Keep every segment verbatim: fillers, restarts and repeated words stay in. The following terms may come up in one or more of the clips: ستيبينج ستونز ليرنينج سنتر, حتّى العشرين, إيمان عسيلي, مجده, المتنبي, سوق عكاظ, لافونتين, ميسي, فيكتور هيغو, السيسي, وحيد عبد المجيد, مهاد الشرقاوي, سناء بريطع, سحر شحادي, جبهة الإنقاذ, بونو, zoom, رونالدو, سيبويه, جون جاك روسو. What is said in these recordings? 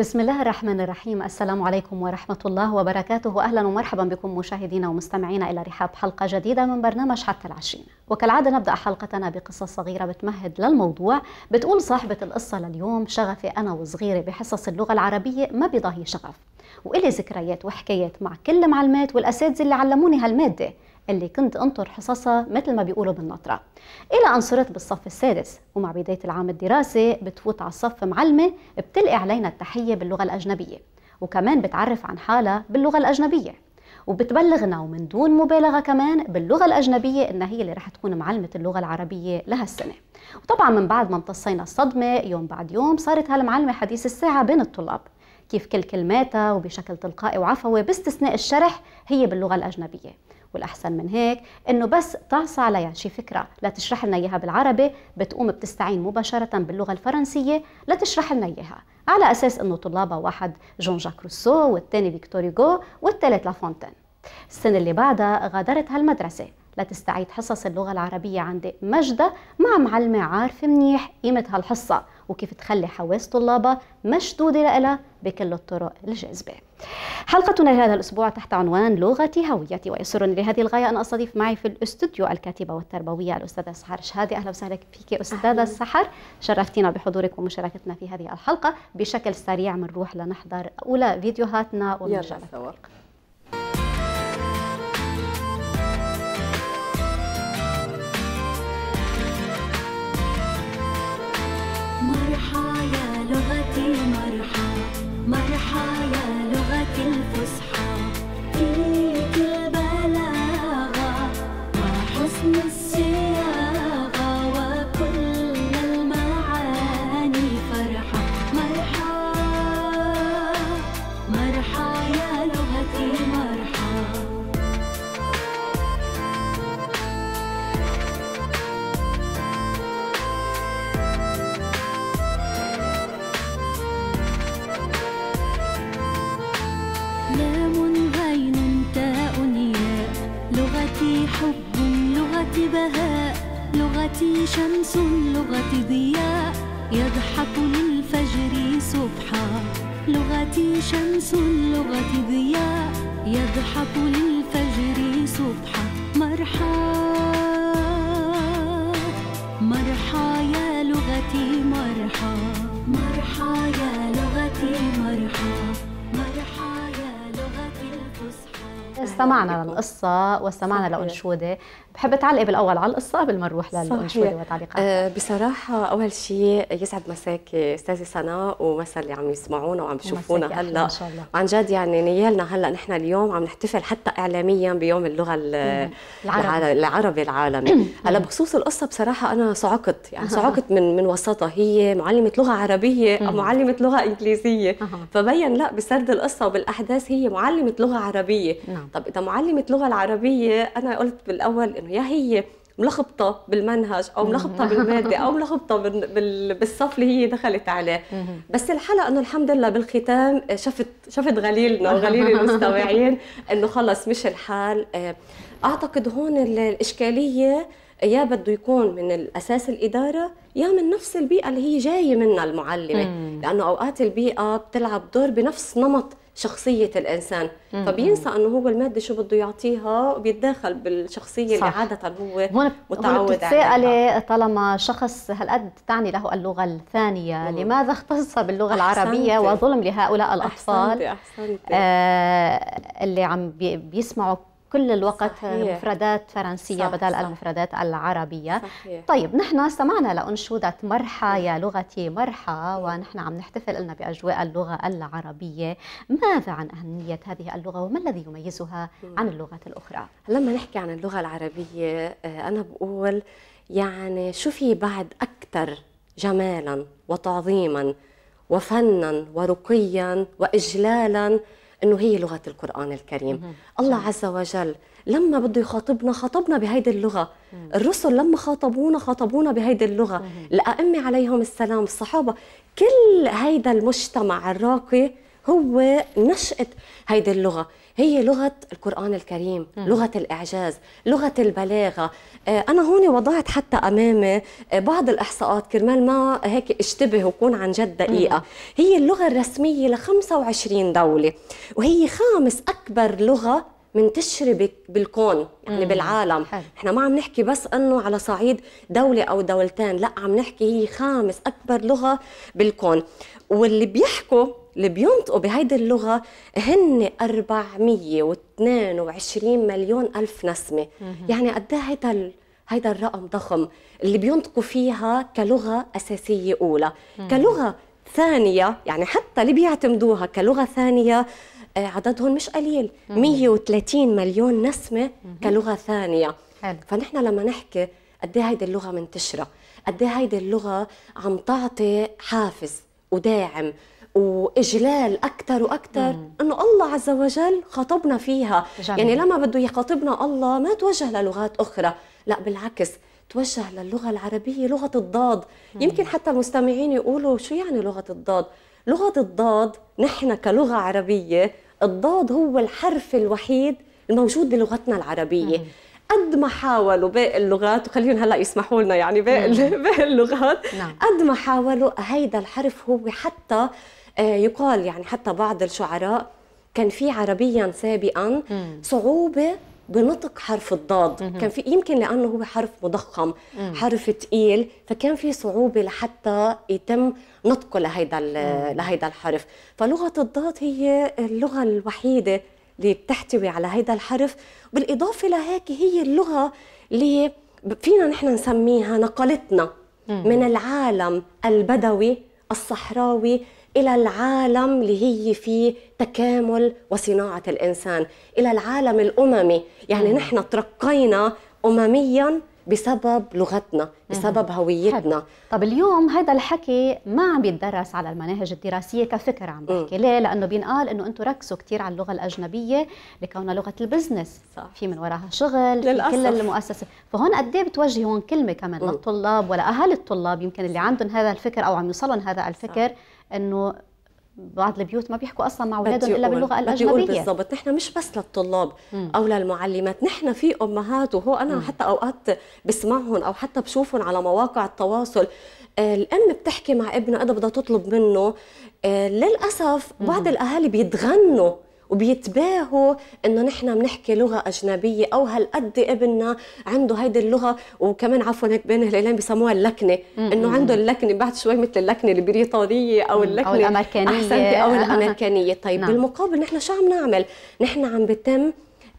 بسم الله الرحمن الرحيم. السلام عليكم ورحمة الله وبركاته. أهلا ومرحبا بكم مشاهدينا ومستمعينا إلى رحاب حلقة جديدة من برنامج حتى العشرين. وكالعادة نبدأ حلقتنا بقصة صغيرة بتمهد للموضوع. بتقول صاحبة القصة لليوم: شغفي أنا وصغيرة بحصص اللغة العربية ما بضاهي شغف، وإلي ذكريات وحكايات مع كل معلمات والأساتذة اللي علموني هالمادة اللي كنت أنطر حصصها مثل ما بيقولوا بالنطرة، إلى أن صرت بالصف السادس. ومع بداية العام الدراسي بتفوت على الصف معلمة بتلقي علينا التحية باللغة الأجنبية، وكمان بتعرف عن حالها باللغة الأجنبية، وبتبلغنا ومن دون مبالغة كمان باللغة الأجنبية إنها هي اللي رح تكون معلمة اللغة العربية لهالسنة. وطبعا من بعد ما امتصينا الصدمة يوم بعد يوم صارت هالمعلمة حديث الساعة بين الطلاب، كيف كل كلماتها وبشكل تلقائي وعفوي باستثناء الشرح هي باللغة الأجنبية. والأحسن من هيك إنه بس تعصى عليها شي فكرة لا تشرح لنا إياها بالعربي بتقوم بتستعين مباشرة باللغة الفرنسية لا تشرح لنا إياها، على أساس إنه طلابها واحد جون جاك روسو، والثاني فيكتور هيغو، والثالث لافونتين. السنة اللي بعدها غادرت هالمدرسة لتستعيد حصص اللغة العربية عند مجده مع معلمة عارفة منيح قيمة هالحصة وكيف تخلي حواس طلابها مشدودة لها بكل الطرق الجاذبة. حلقتنا لهذا الأسبوع تحت عنوان لغتي هويتي، ويسرني لهذه الغاية أن أستضيف معي في الاستوديو الكاتبة والتربوية الأستاذة سحر شحادي. أهلا وسهلا فيك أستاذة سحر، شرفتينا بحضورك ومشاركتنا في هذه الحلقة. بشكل سريع بنروح لنحضر أولى فيديوهاتنا ونرجع لك. لغتي شمس لغتي ضياء يضحك للفجر صبحا، لغتي شمس لغتي ضياء يضحك للفجر صبحا. مرحى مرحى يا لغتي مرحى، مرحى يا لغتي مرحى، مرحى يا لغتي الفصحى. استمعنا للقصة واستمعنا لأنشودة. بحب تعلقي بالأول على القصة قبل ما نروح للأنشودة والتعليقات. أه بصراحة أول شيء يسعد مساك أستاذة سناء ومسا اللي عم يسمعونا وعم يشوفونا هلا. عن جد يعني نيالنا هلا نحن اليوم عم نحتفل حتى إعلاميا بيوم اللغة العربي العالمي. هلا بخصوص القصة بصراحة أنا صعقت، يعني صعقت من من وسطها. هي معلمة لغة عربية أو معلمة لغة إنجليزية؟ فبين لا بسرد القصة وبالأحداث هي معلمة لغة عربية. طب إذا معلمة لغة العربية أنا قلت بالأول إنه يا هي ملخبطة بالمنهج أو ملخبطة بالمادة أو ملخبطة بالصف اللي هي دخلت عليه. بس الحلقة إنه الحمد لله بالختام شفت شفت غليلنا وغليل المستمعين إنه خلص مش الحال. أعتقد هون الإشكالية يا بده يكون من الأساس الإدارة يا من نفس البيئة اللي هي جاية منها المعلمة، لأنه أوقات البيئة بتلعب دور بنفس نمط شخصية الإنسان، فبينسى أنه هو المادة شو بده يعطيها وبيتداخل بالشخصية اللي عادة هو متعود عليها. طالما شخص هالقد تعني له اللغة الثانية، لماذا اختص باللغة العربية وظلم لهؤلاء الأطفال؟ أحسنتي أحسنتي. آه اللي عم بيسمعوا كل الوقت صحيح. مفردات فرنسية صح بدل صح. المفردات العربية صحيح. طيب نحن استمعنا لأنشودة مرحى يا لغتي مرحى، ونحن عم نحتفل لنا بأجواء اللغة العربية. ماذا عن أهمية هذه اللغة وما الذي يميزها عن اللغات الأخرى؟ لما نحكي عن اللغة العربية أنا بقول يعني شو في بعد أكثر جمالا وتعظيما وفنا ورقيا وإجلالا إنه هي لغة القرآن الكريم. مم. الله عز وجل لما بده يخاطبنا خاطبنا بهيدي اللغة. مم. الرسل لما خاطبونا خاطبونا بهيدي اللغة. مم. الأئمة عليهم السلام، الصحابة، كل هيدا المجتمع الراقي هو نشأة هيدي اللغة، هي لغة القرآن الكريم، لغة الإعجاز، لغة البلاغة. أنا هون وضعت حتى أمامي بعض الإحصاءات كرمال ما هيك اشتبه وكون عن جد دقيقة. هي اللغة الرسمية ل خمسة وعشرين دولة، وهي خامس أكبر لغة منتشرة بالكون، يعني مم. بالعالم. حل. احنا ما عم نحكي بس انه على صعيد دولة او دولتين، لا عم نحكي هي خامس اكبر لغة بالكون، واللي بيحكوا اللي بينطقوا بهيدي اللغة هن أربعمية واثنين وعشرين مليون الف نسمة. مم. يعني قد ايه هيدا هيدا الرقم ضخم اللي بينطقوا فيها كلغة اساسية اولى. مم. كلغة ثانية، يعني حتى اللي بيعتمدوها كلغة ثانية عددهم مش قليل، مية وثلاثين مليون نسمة كلغة ثانية. حلو. فنحن لما نحكي قد ايه هيدي اللغة منتشرة، قد ايه هيدي اللغة عم تعطي حافز وداعم وإجلال أكثر وأكثر أنه الله عز وجل خاطبنا فيها. جميل. يعني لما بده يخاطبنا الله ما توجه للغات أخرى، لا بالعكس توجه للغة العربية، لغة الضاد. مم. يمكن حتى المستمعين يقولوا شو يعني لغة الضاد؟ لغة الضاد نحن كلغة عربية، الضاد هو الحرف الوحيد الموجود بلغتنا العربية. مم. قد ما حاولوا باقي اللغات، وخليهم هلا يسمحوا لنا يعني باقي باقي اللغات، نعم. قد ما حاولوا هيدا الحرف هو حتى آه يقال، يعني حتى بعض الشعراء كان في عربيا سابقا مم. صعوبة بنطق حرف الضاد. مم. كان في يمكن لانه هو حرف مضخم، مم. حرف ثقيل، فكان في صعوبه لحتى يتم نطقه لهيدا لهيدا الحرف. فلغه الضاد هي اللغه الوحيده اللي بتحتوي على هيدا الحرف، بالاضافه لهيك هي اللغه اللي فينا نحن نسميها نقلتنا مم. من العالم البدوي الصحراوي إلى العالم اللي هي فيه تكامل وصناعة الإنسان، إلى العالم الأممي. يعني مم. نحن ترقينا أممياً بسبب لغتنا، بسبب هويتنا. حلو. طب اليوم هذا الحكي ما عم يتدرس على المناهج الدراسيه كفكره، عم بحكي ليه؟ لانه بينقال انه انتم ركزوا كثير على اللغه الاجنبيه لكونها لغه البزنس، صح. في من وراها شغل في كل المؤسسه، فهون قد ايه بتوجه هون كلمه كمان للطلاب ولا اهل الطلاب يمكن اللي عندهم هذا الفكر او عم يوصلهم هذا الفكر، انه بعض البيوت ما بيحكوا اصلا مع اولادهم الا باللغه الاجنبيه. بالضبط، نحن مش بس للطلاب مم. او للمعلمات، نحن في امهات، وهو انا مم. حتى اوقات بسمعهم او حتى بشوفهم على مواقع التواصل، آه الام بتحكي مع ابنها قد بدها تطلب منه، آه للاسف مم. بعض الاهالي بيتغنوا وبيتباهوا انه نحن بنحكي لغه اجنبيه او هالقد ابننا عنده هيدي اللغه، وكمان عفوا هيك بين الهلالين بسموها اللكنه، انه عنده اللكنه بعد شوي مثل اللكنه البريطانيه او اللكنه او الامريكانيه او الامريكانيه. طيب نعم. بالمقابل نحن شو عم نعمل؟ نحن عم بتم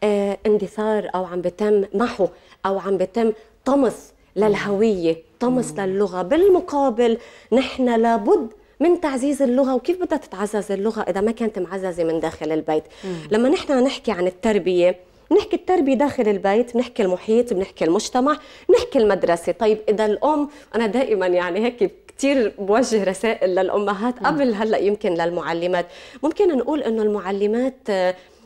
آه اندثار او عم بتم محو او عم بتم طمس للهويه، طمس مم. للغه. بالمقابل نحن لابد من تعزيز اللغة. وكيف بدها تتعزز اللغة إذا ما كانت معززة من داخل البيت؟ مم. لما نحن نحكي عن التربية، نحكي التربية داخل البيت، بنحكي المحيط، بنحكي المجتمع، بنحكي المدرسة. طيب إذا الأم، أنا دائما يعني هيك كثير بوجه رسائل للأمهات قبل هلأ يمكن للمعلمات، ممكن نقول إنه المعلمات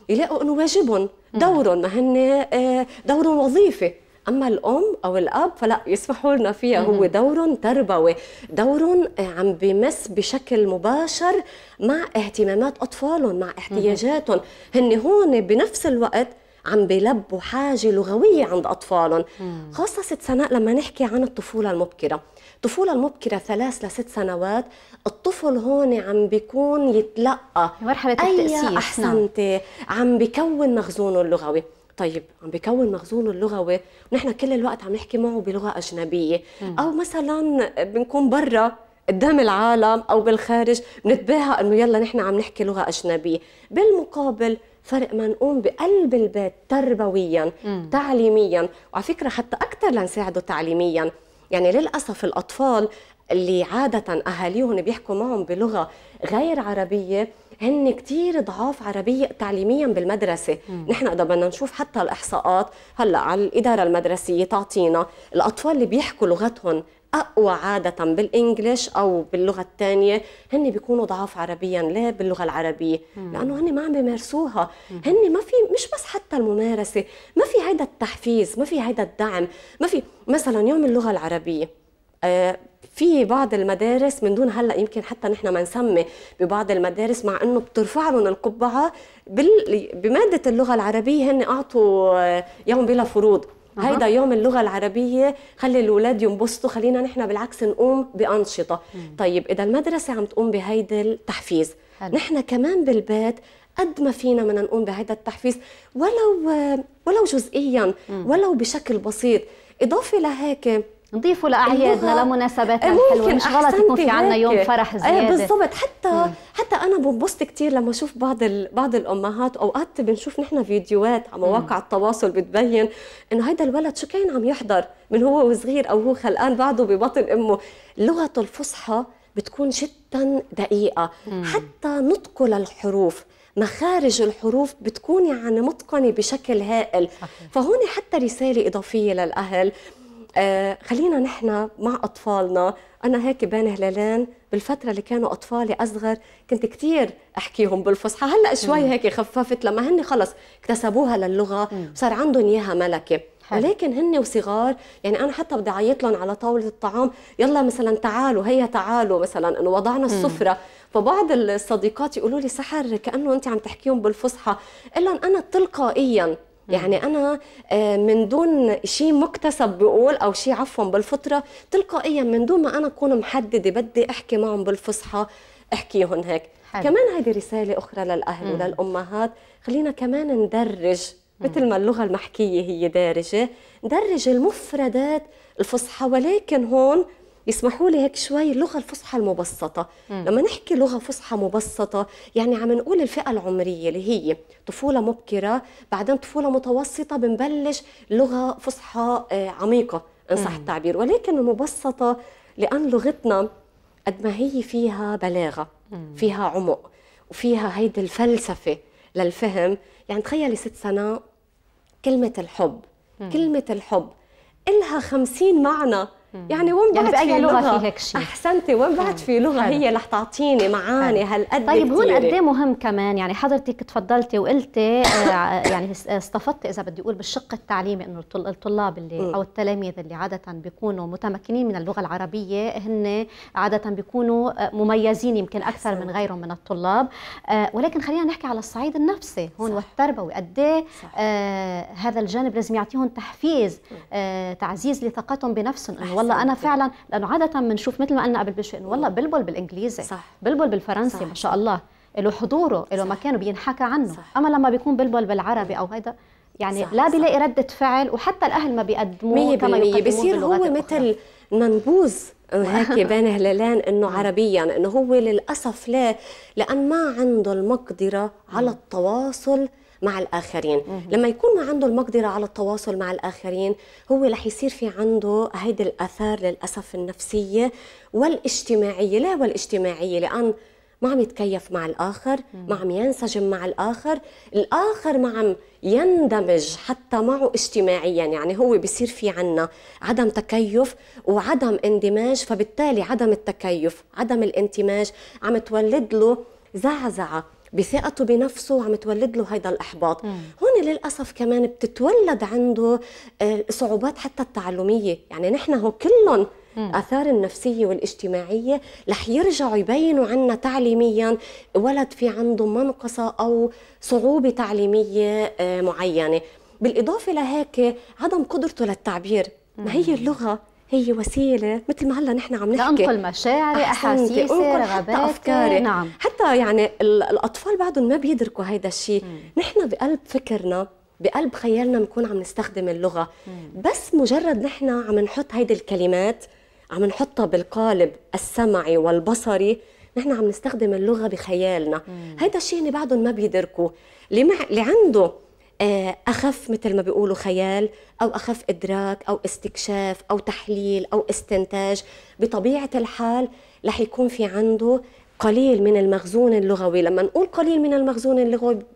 يلاقوا إنه واجبهم، دورهم، ما هن دورهم وظيفة. أما الأم أو الأب فلا، يسمحوا لنا فيها، هو دور تربوي، دور عم بمس بشكل مباشر مع اهتمامات أطفالهم، مع احتياجاتهم. هن هون بنفس الوقت عم بيلبوا حاجة لغوية عند أطفالهم. خاصة ست سنوات لما نحكي عن الطفولة المبكرة، الطفولة المبكرة ثلاث لست سنوات، الطفل هون عم بيكون يتلقى مرحلة أي أحسنتي، عم بيكون مخزونه اللغوي. طيب عم بكون مخزونه اللغوي ونحن كل الوقت عم نحكي معه بلغه اجنبيه، مم. او مثلا بنكون برا قدام العالم او بالخارج بنتباهى انه يلا نحن عم نحكي لغه اجنبيه. بالمقابل فرق ما نقوم بقلب البيت تربويا، مم. تعليميا، وعلى فكره حتى اكثر لنساعده تعليميا. يعني للاسف الاطفال اللي عاده اهاليهم بيحكوا معهم بلغه غير عربيه هن كثير ضعاف عربية تعليميا بالمدرسة. مم. نحن إذا بدنا نشوف حتى الإحصاءات هلا على الإدارة المدرسية تعطينا الأطفال اللي بيحكوا لغتهم أقوى عادة بالإنجليش أو باللغة الثانية هن بيكونوا ضعاف عربيا. ليه؟ باللغة العربية، مم. لأنه هن ما عم بيمارسوها. مم. هن ما في، مش بس حتى الممارسة، ما في هيدا التحفيز، ما في هيدا الدعم، ما في مثلا يوم اللغة العربية. آه في بعض المدارس من دون هلا يمكن حتى نحن ما نسمي ببعض المدارس، مع انه بترفع لهم القبعه بال... بماده اللغه العربيه، هن اعطوا يوم بلا فروض، هيدا يوم اللغه العربيه، خلي الاولاد ينبسطوا، خلينا نحن بالعكس نقوم بانشطه. طيب اذا المدرسه عم تقوم بهيدا التحفيز، نحن كمان بالبيت قد ما فينا بدنا نقوم بهيدا التحفيز، ولو ولو جزئيا، ولو بشكل بسيط. اضافه لهيك نضيفوا لاعيادنا، لمناسباتنا الحلوه، مش غلط يكون في عندنا يوم فرح زياده. ايه بالضبط. حتى مم. حتى انا بنبسط كثير لما اشوف بعض ال... بعض الامهات، اوقات بنشوف نحن فيديوهات على مواقع التواصل بتبين انه هيدا الولد شو كان عم يحضر من هو وصغير، او هو خلقان بعده ببطن امه. لغه الفصحى بتكون جدا دقيقه، مم. حتى نطقه للحروف، مخارج الحروف بتكون يعني متقنه بشكل هائل. فهون حتى رساله اضافيه للاهل، آه خلينا نحن مع أطفالنا. أنا هيك بين هلالين بالفترة اللي كانوا أطفالي أصغر كنت كتير أحكيهم بالفصحى، هلأ شوي هيك خففت لما هن خلص اكتسبوها للغة وصار عندهم إياها ملكة. ولكن هن وصغار يعني أنا حتى بدي أعيط لهم على طاولة الطعام، يلا مثلا تعالوا، هيا تعالوا، مثلا إنه وضعنا السفرة. فبعض الصديقات يقولوا لي سحر كأنه أنت عم تحكيهم بالفصحى، إلا أنا تلقائيا يعني أنا من دون شيء مكتسب بقول، أو شيء عفوا بالفطرة، تلقائيا من دون ما أنا أكون محددة بدي أحكي معهم بالفصحى أحكيهم هيك. حلو. كمان هذه رسالة أخرى للأهل مم. وللأمهات، خلينا كمان ندرج مم. مثل ما اللغة المحكية هي دارجة، ندرج المفردات الفصحى. ولكن هون يسمحوا لي هيك شوي اللغة الفصحى المبسطة. مم. لما نحكي لغة فصحى مبسطة يعني عم نقول الفئة العمرية اللي هي طفولة مبكرة، بعدين طفولة متوسطة، بنبلش لغة فصحى عميقة إن صح التعبير. ولكن المبسطة لأن لغتنا قد ما هي فيها بلاغة، مم. فيها عمق، وفيها هيدي الفلسفة للفهم. يعني تخيلي ست سنة كلمة الحب، مم. كلمة الحب إلها خمسين معنى. يعني وين بعد يعني في لغه في هيك شيء؟ احسنتي، وين بعد في لغه حلو. هي اللي رح تعطيني معاني هالقد. طيب هون قد ايه مهم كمان، يعني حضرتك تفضلتي وقلتي يعني استفدتي اذا بدي اقول بالشق التعليمي انه الطلاب اللي او التلاميذ اللي عاده بيكونوا متمكنين من اللغه العربيه هن عاده بيكونوا مميزين يمكن اكثر من غيرهم من الطلاب، ولكن خلينا نحكي على الصعيد النفسي هون والتربوي، قد ايه هذا الجانب لازم يعطيهم تحفيز، تعزيز لثقتهم بنفسهم، انه والله أنا فعلا، لأنه عادة بنشوف مثل ما قلنا قبل بشيء إنه والله بلبل بالإنجليزي، صح. بلبل بالفرنسي، صح. ما شاء الله له حضوره، له مكانه، بينحكى عنه، صح. أما لما بيكون بلبل بالعربي أو هيدا يعني صح. لا بيلاقي ردة فعل، وحتى الأهل ما بيقدموه كما يقدموه بصير هو الأخرى. مثل منبوذ هيك بين هلالين إنه عربيا، إنه هو للأسف لا، لأن ما عنده المقدرة على التواصل مع الآخرين. مم. لما يكون ما عنده المقدرة على التواصل مع الآخرين هو رح يصير في عنده هيدا الآثار للأسف النفسية والاجتماعية. لا والاجتماعية لأن ما عم يتكيف مع الآخر، مم. ما عم ينسجم مع الآخر، الآخر ما عم يندمج حتى معه اجتماعيا. يعني هو بصير في عنا عدم تكيف وعدم اندماج، فبالتالي عدم التكيف، عدم الاندماج عم تولد له زعزعة بثقته بنفسه، وعم تولد له هيدا الإحباط. مم. هون للأسف كمان بتتولد عنده صعوبات حتى التعلمية. يعني نحن هو كلهم آثار النفسية والاجتماعية رح يرجعوا يبينوا عنا تعليميا، ولد في عنده منقصة أو صعوبة تعليمية معينة. بالإضافة لهيك عدم قدرته للتعبير. مم. ما هي اللغة هي وسيله مثل ما هلا نحن عم نحكي لانقل مشاعري، احاسيسي، رغباتي، افكاري. نعم. حتى يعني الاطفال بعدهم ما بيدركوا هيدا الشيء. نحن بقلب فكرنا، بقلب خيالنا بنكون عم نستخدم اللغه، مم. بس مجرد نحن عم نحط هيدي الكلمات، عم نحطها بالقالب السمعي والبصري، نحن عم نستخدم اللغه بخيالنا. مم. هيدا الشيء اللي بعدهم ما بيدركوه. اللي, مع... اللي عنده أخف مثل ما بيقولوا خيال، أو أخف إدراك أو استكشاف أو تحليل أو استنتاج، بطبيعة الحال رح يكون في عنده قليل من المخزون اللغوي. لما نقول قليل من المخزون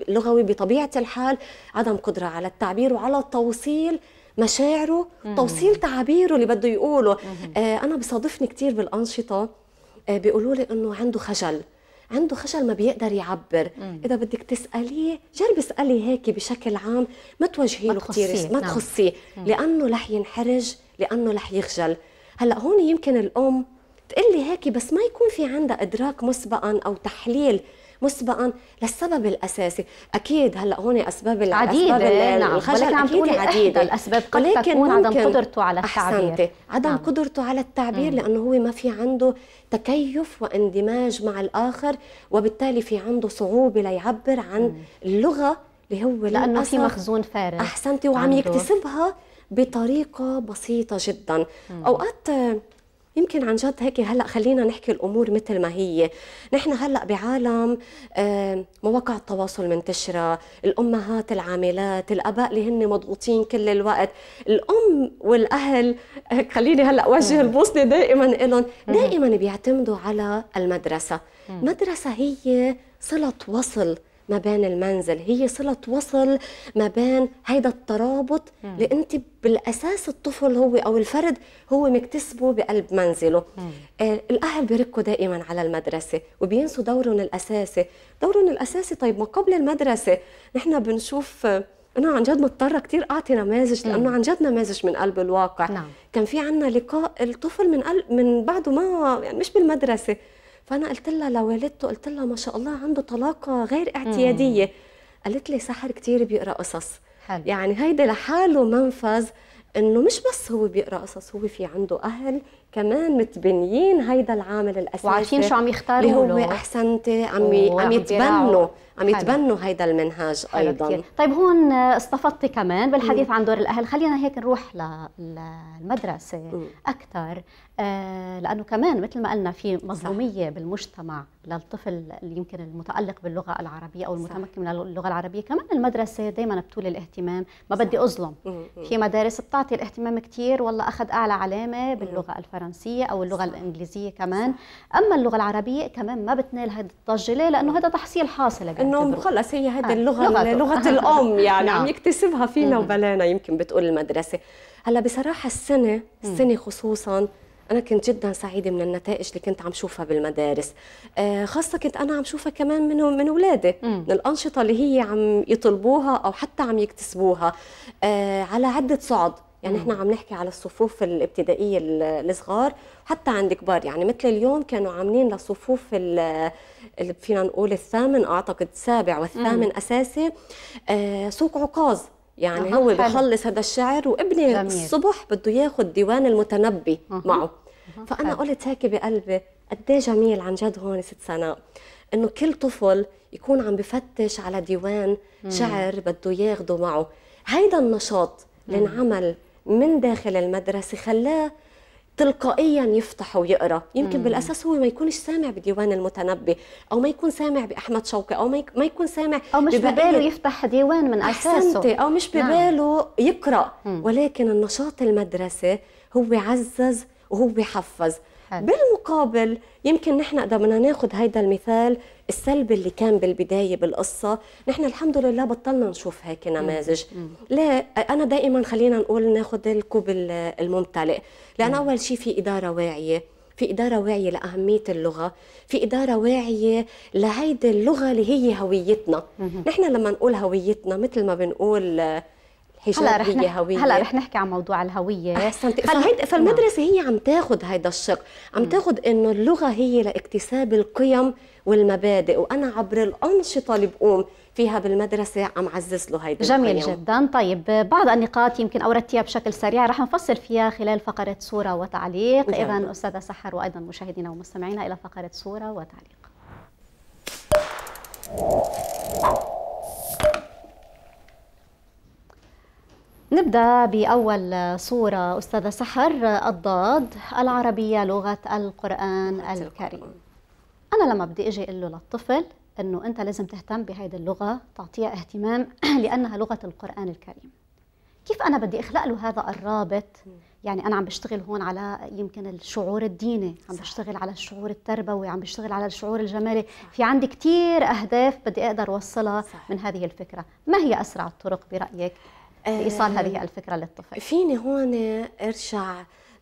اللغوي بطبيعة الحال عدم قدرة على التعبير وعلى توصيل مشاعره، مم. توصيل تعبيره اللي بده يقوله. آه أنا بصادفني كتير بالأنشطة، آه بيقولوا لي إنه عنده خجل، عنده خجل ما بيقدر يعبر. مم. إذا بدك تسأليه جرب اسألي هيك بشكل عام، ما توجهي له كثير، ما تخصيه، لأنه رح ينحرج، لأنه رح يخجل. هلا هون يمكن الأم تقلي هيك بس ما يكون في عندها إدراك مسبقاً أو تحليل مسبقاً للسبب الأساسي. أكيد هلأ هون أسباب العديد نعم، ولكن عم تقولي عديدة الأسباب قد تكون عدم قدرته على التعبير. أحسنتي، عدم قدرته على التعبير لأنه هو ما في عنده تكيف واندماج مع الآخر، وبالتالي في عنده صعوبة ليعبر عن اللغة اللي هو لأنه في مخزون فارغ. أحسنتي، وعم يكتسبها بطريقة بسيطة جداً. أوقات يمكن عن جد هيك هلا خلينا نحكي الامور مثل ما هي، نحن هلا بعالم مواقع التواصل منتشره، الامهات العاملات، الاباء اللي هن مضغوطين كل الوقت، الام والاهل خليني هلا اوجه البوصله دائما لهم، دائما بيعتمدوا على المدرسه، المدرسه هي صله وصل ما بين المنزل، هي صلة وصل ما بين هيدا الترابط اللي انت بالاساس الطفل هو او الفرد هو مكتسبه بقلب منزله. آه الاهل بيركوا دائما على المدرسه وبينسوا دورهم الاساسي، دورهم الاساسي طيب ما قبل المدرسه، نحن بنشوف انا عن جد مضطره كثير اعطي نماذج لانه عن جد نماذج من قلب الواقع. نعم. كان في عندنا لقاء الطفل من قلب من بعده ما يعني مش بالمدرسه، فأنا قلت لها لوالدته، قلت لها ما شاء الله عنده طلاقة غير اعتيادية. مم. قالت لي سحر كتير بيقرأ قصص. حل. يعني هيدا لحاله منفذ إنه مش بس هو بيقرأ قصص، هو في عنده أهل كمان متبنيين هيدا العامل الأساسي وعارفين شو عم يختاروا له، اللي هو أحسنتي عم عم يتبنوا عم يتبنوا هيدا المنهج أيضا. كتير. طيب هون استفدتي كمان بالحديث مم. عن دور الأهل، خلينا هيك نروح للمدرسة أكثر، لأنه كمان مثل ما قلنا في مظلومية صح. بالمجتمع للطفل اللي يمكن المتألق باللغة العربية أو المتمكن من اللغة العربية، كمان المدرسة دائما بتولي الاهتمام، ما بدي أظلم، في مدارس بتعطي الاهتمام كتير والله أخذ أعلى علامة باللغة الفرنسية أو اللغة صح. الإنجليزية كمان، أما اللغة العربية كمان ما بتنال هذه الضجة، ليه؟ لأنه هذا تحصيل حاصل إنه خلص هي هذه آه. اللغة لغة الأم يعني نعم. عم يكتسبها فينا وبلانا يمكن بتقول المدرسة. هلا بصراحة السنة السنة خصوصاً أنا كنت جدا سعيدة من النتائج اللي كنت عم شوفها بالمدارس، آه خاصة كنت أنا عم شوفها كمان من من أولادي، من الأنشطة اللي هي عم يطلبوها أو حتى عم يكتسبوها آه على عدة صعد، يعني مم. إحنا عم نحكي على الصفوف الابتدائية الصغار حتى عند كبار، يعني مثل اليوم كانوا عاملين لصفوف اللي فينا نقول الثامن أعتقد السابع والثامن مم. أساسي آه سوق عكاظ، يعني هو بخلص هذا الشعر وابني جميل. الصبح بده ياخذ ديوان المتنبي أه. معه أه. فانا قلت هيك بقلبي قد ايه جميل عن جد هون ست سناء انه كل طفل يكون عم بفتش على ديوان مم. شعر بده ياخده معه. هيدا النشاط اللي انعمل من داخل المدرسه خلاه تلقائيا يفتح ويقرا، يمكن مم. بالاساس هو ما يكونش سامع بديوان المتنبي او ما يكون سامع باحمد شوقي او ما يكون سامع او مش بباله يفتح ديوان من اساسه او مش بباله نعم. يقرا مم. ولكن النشاط المدرسي هو عزز وهو حفز. حل. بالمقابل يمكن نحن اذا بدنا ناخذ هيدا المثال السلبي اللي كان بالبدايه بالقصه، نحن الحمد لله بطلنا نشوف هيك نماذج. لا انا دائما خلينا نقول ناخذ الكوب الممتلئ، لان مم. اول شيء في اداره واعيه، في اداره واعيه لاهميه اللغه، في اداره واعيه لهيدي اللغه اللي هي هويتنا. مم. نحن لما نقول هويتنا مثل ما بنقول هلا رح نحكي هلا رح نحكي عن موضوع الهويه. احسنتي. فالمدرسه هي عم تاخذ هيدا الشق، عم تاخذ انه اللغه هي لاكتساب القيم والمبادئ، وانا عبر الانشطه اللي بقوم فيها بالمدرسه عم عزز له هيدا جميل القيم. جدا. طيب بعض النقاط يمكن اوردتيها بشكل سريع رح نفصل فيها خلال فقره صوره وتعليق. اذا استاذه سحر وايضا مشاهدينا ومستمعينا الى فقره صوره وتعليق. نبدأ بأول صورة أستاذة سحر، الضاد، العربية لغة القرآن الكريم. أنا لما بدي أجي أقول له للطفل أنه أنت لازم تهتم بهذه اللغة، تعطيها اهتمام لأنها لغة القرآن الكريم، كيف أنا بدي أخلق له هذا الرابط؟ يعني أنا عم بشتغل هون على يمكن الشعور الديني، عم بشتغل على الشعور التربوي، عم بشتغل على الشعور الجمالي، في عندي كتير أهداف بدي أقدر أوصلها من هذه الفكرة. ما هي أسرع الطرق برأيك لإيصال هذه الفكرة للطفل؟ فيني هون أرجع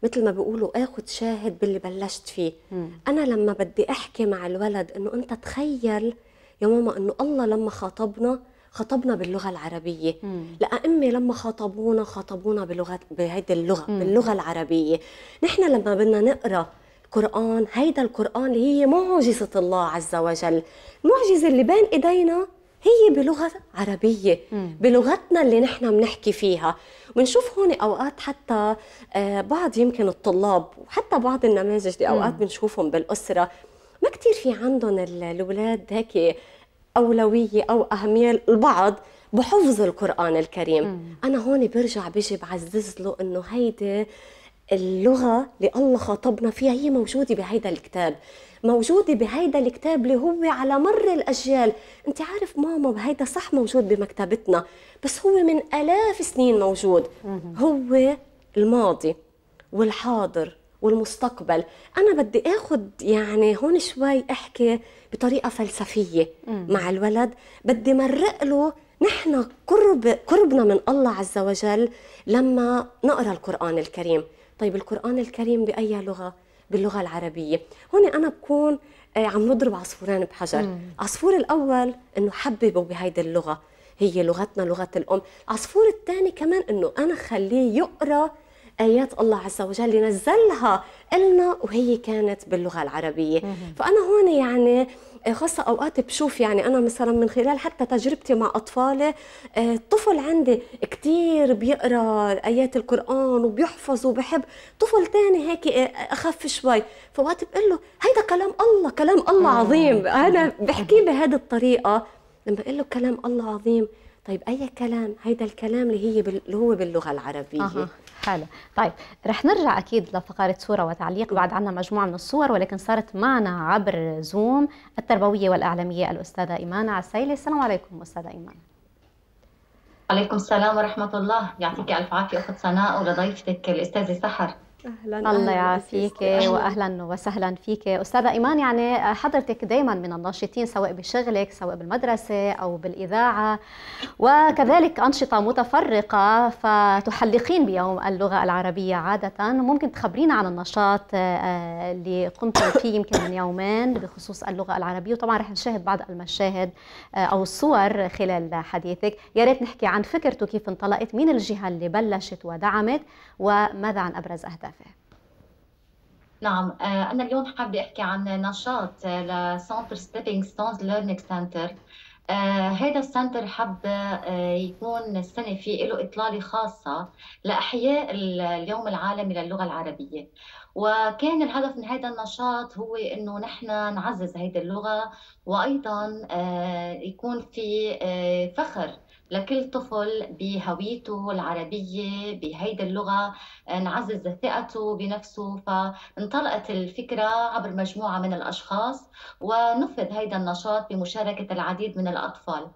مثل ما بيقولوا آخذ شاهد باللي بلشت فيه. مم. أنا لما بدي أحكي مع الولد إنه أنت تخيل يا ماما إنه الله لما خاطبنا خاطبنا باللغة العربية، لأ أمي لما خاطبونا خاطبونا بلغة بهيدي اللغة مم. باللغة العربية. نحن لما بدنا نقرأ قرآن، هيدا القرآن اللي هي معجزة الله عز وجل، معجزة اللي بين إيدينا هي بلغة عربية، بلغتنا اللي نحن بنحكي فيها. بنشوف هون أوقات حتى بعض يمكن الطلاب وحتى بعض النماذج اللي أوقات بنشوفهم بالأسرة ما كتير في عندهم الأولاد هيك أولوية أو أهمية البعض بحفظ القرآن الكريم. مم. أنا هون برجع بيجي بعزز له إنه هيدي اللغة اللي الله خاطبنا فيها هي موجودة بهيدا الكتاب، موجودة بهيدا الكتاب اللي هو على مر الأجيال. أنت عارف ماما بهيدا صح موجود بمكتبتنا، بس هو من آلاف سنين موجود. مم. هو الماضي والحاضر والمستقبل. أنا بدي آخد يعني هون شوي أحكي بطريقة فلسفية مم. مع الولد، بدي مرق له نحن قرب قربنا من الله عز وجل لما نقرأ القرآن الكريم. طيب القرآن الكريم بأي لغة؟ باللغة العربية. هون أنا بكون عم نضرب عصفورين بحجر. مم. عصفور الأول إنه حببوا بهيدي اللغة، هي لغتنا لغة الأم. العصفور الثاني كمان إنه أنا خليه يقرأ آيات الله عز وجل اللي نزلها إلنا وهي كانت باللغة العربية. مم. فأنا هون يعني خاصة أوقات بشوف يعني أنا مثلا من خلال حتى تجربتي مع أطفالي، طفل عندي كتير بيقرأ آيات القرآن وبيحفظ وبحب، طفل تاني هيك أخف شوي، فوقت بقول له هيدا كلام الله، كلام الله عظيم. أنا بحكيه بهذه الطريقة لما بقول له كلام الله عظيم، طيب أي كلام؟ هيدا الكلام اللي هي بال... اللي هو باللغة العربية. أه. حلو. طيب رح نرجع أكيد لفقرة صورة وتعليق، بعد عنا مجموعة من الصور ولكن صارت معنا عبر زوم التربوية والإعلامية الأستاذة إيمان عسيلي. السلام عليكم أستاذة إيمان. وعليكم السلام ورحمة الله، يعطيك ألف عافية أخت سناء ولضيفتك الأستاذة سحر. أهلاً. الله يعافيك وأهلاً وسهلاً فيك أستاذة إيمان. يعني حضرتك دايماً من الناشطين سواء بشغلك سواء بالمدرسة أو بالإذاعة، وكذلك أنشطة متفرقة، فتحلقين بيوم اللغة العربية عادة. ممكن تخبرينا عن النشاط اللي قمتم فيه يمكن من يومين بخصوص اللغة العربية؟ وطبعاً رح نشاهد بعض المشاهد أو الصور خلال حديثك. يا ريت نحكي عن فكرته، كيف انطلقت، مين الجهة اللي بلشت ودعمت، وماذا عن أبرز أهداف؟ نعم، أنا اليوم حابة أحكي عن نشاط لسنتر ستيبينج ستونز ليرنينج سنتر. هذا السنتر حب يكون السنة فيه له إطلالة خاصة لأحياء اليوم العالمي للغة العربية، وكان الهدف من هذا النشاط هو إنه نحن نعزز هذه اللغة، وأيضا يكون في فخر لكل طفل بهويته العربية بهيدي اللغة، نعزز ثقته بنفسه. فانطلقت الفكرة عبر مجموعة من الأشخاص، ونفذ هيدا النشاط بمشاركة العديد من الأطفال.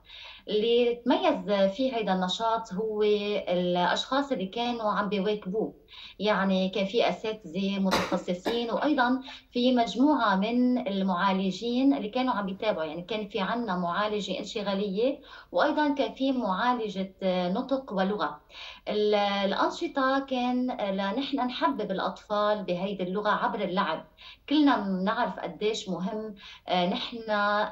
اللي تميز فيه هيدا النشاط هو الأشخاص اللي كانوا عم بيواكبوه، يعني كان في أساتذة متخصصين، وأيضا في مجموعة من المعالجين اللي كانوا عم بيتابعوا. يعني كان في عنا معالجة انشغالية، وأيضا كان في معالجة نطق ولغة. الأنشطة كان لنحن نحبب الأطفال بهيدي اللغة عبر اللعب. كلنا بنعرف قديش مهم نحن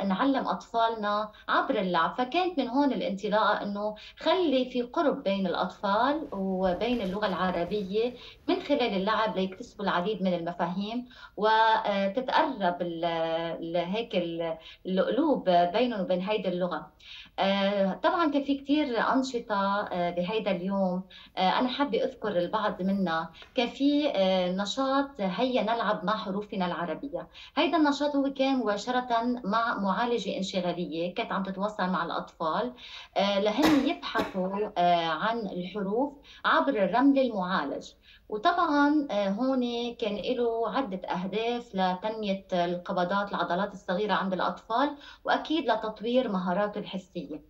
نعلم أطفالنا عبر اللعب، فكانت من هون الانطلاقة إنه خلي في قرب بين الأطفال وبين اللغة العربية من خلال اللعب ليكتسبوا العديد من المفاهيم، وتتقرب هيك القلوب بينهم وبين هيدي اللغة. طبعا كان في كثير أنشطة بهيدا اليوم، أنا حابة أذكر البعض منها. كان في نشاط هيا نلعب مع حروفنا العربية. هيدا النشاط هو كان مباشرة مع معالجة انشغالية كانت عم تتواصل مع الأطفال لهن يبحثوا عن الحروف عبر الرمل المعالج. وطبعا هون كان له عدة أهداف لتنمية القبضات العضلات الصغيرة عند الأطفال، وأكيد لتطوير مهاراته الحسية.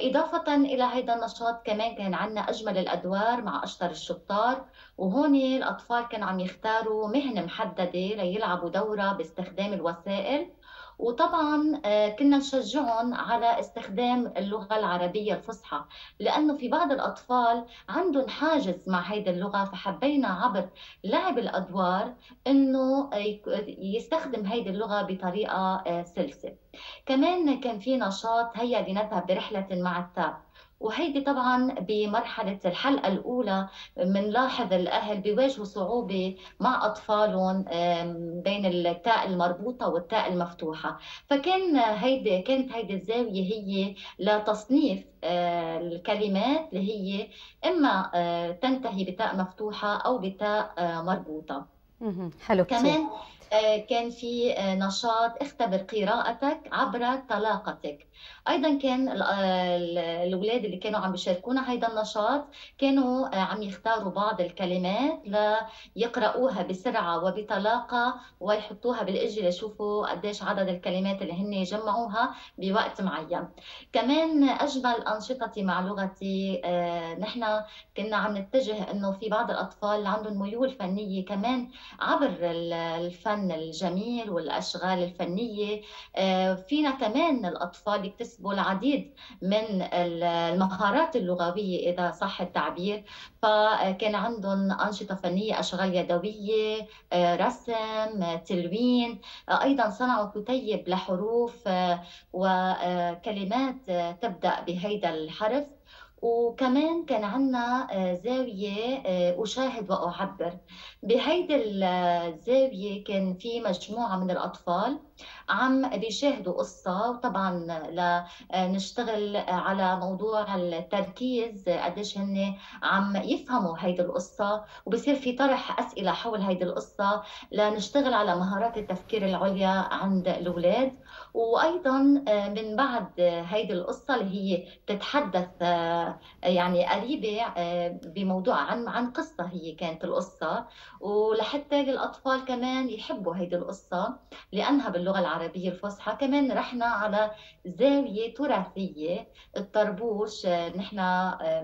إضافة إلى هذا النشاط كمان كان عندنا أجمل الأدوار مع أشطر الشطار، وهون الأطفال كانوا عم يختاروا مهنة محددة ليلعبوا دورة باستخدام الوسائل. وطبعا كنا نشجعهم على استخدام اللغة العربية الفصحى، لأنه في بعض الأطفال عندهم حاجز مع هيدي اللغة، فحبينا عبر لعب الأدوار أنه يستخدم هيدي اللغة بطريقة سلسة. كمان كان في نشاط هيا لنذهب برحلة مع التاب، وهيدي طبعا بمرحلة الحلقة الأولى بنلاحظ الأهل بيواجهوا صعوبة مع أطفالهم بين التاء المربوطة والتاء المفتوحة، فكان هيدي كانت هيدي الزاوية هي لتصنيف الكلمات اللي هي إما تنتهي بتاء مفتوحة أو بتاء مربوطة. حلو كتير. كمان كان في نشاط اختبر قراءتك عبر طلاقتك، ايضا كان الاولاد اللي كانوا عم بيشاركونا هيدا النشاط كانوا عم يختاروا بعض الكلمات ليقراوها بسرعه وبطلاقه ويحطوها بالاجل ليشوفوا قديش عدد الكلمات اللي هن جمعوها بوقت معين. كمان اجمل انشطتي مع لغتي، نحن كنا عم نتجه انه في بعض الاطفال عندهم ميول فنيه كمان عبر الفن الجميل والاشغال الفنيه، فينا كمان الاطفال يكتسبوا العديد من المهارات اللغوية إذا صح التعبير، فكان عندهم أنشطة فنية، أشغال يدوية، رسم، تلوين، أيضا صنعوا كتيب لحروف وكلمات تبدأ بهيدا الحرف. وكمان كان عندنا زاوية أشاهد وأعبر، بهيدي الزاوية كان في مجموعة من الأطفال عم بيشاهدوا قصة، وطبعا لنشتغل على موضوع التركيز قديش هن عم يفهموا هيدي القصة، وبصير في طرح أسئلة حول هيدي القصة لنشتغل على مهارات التفكير العليا عند الأولاد. وأيضا من بعد هيدي القصة اللي هي تتحدث يعني قريبة بموضوع عن عن قصة هي كانت القصة، ولحتى الأطفال كمان يحبوا هيدي القصة لأنها باللغة العربية الفصحى. كمان رحنا على زاوية تراثية، الطربوش، نحن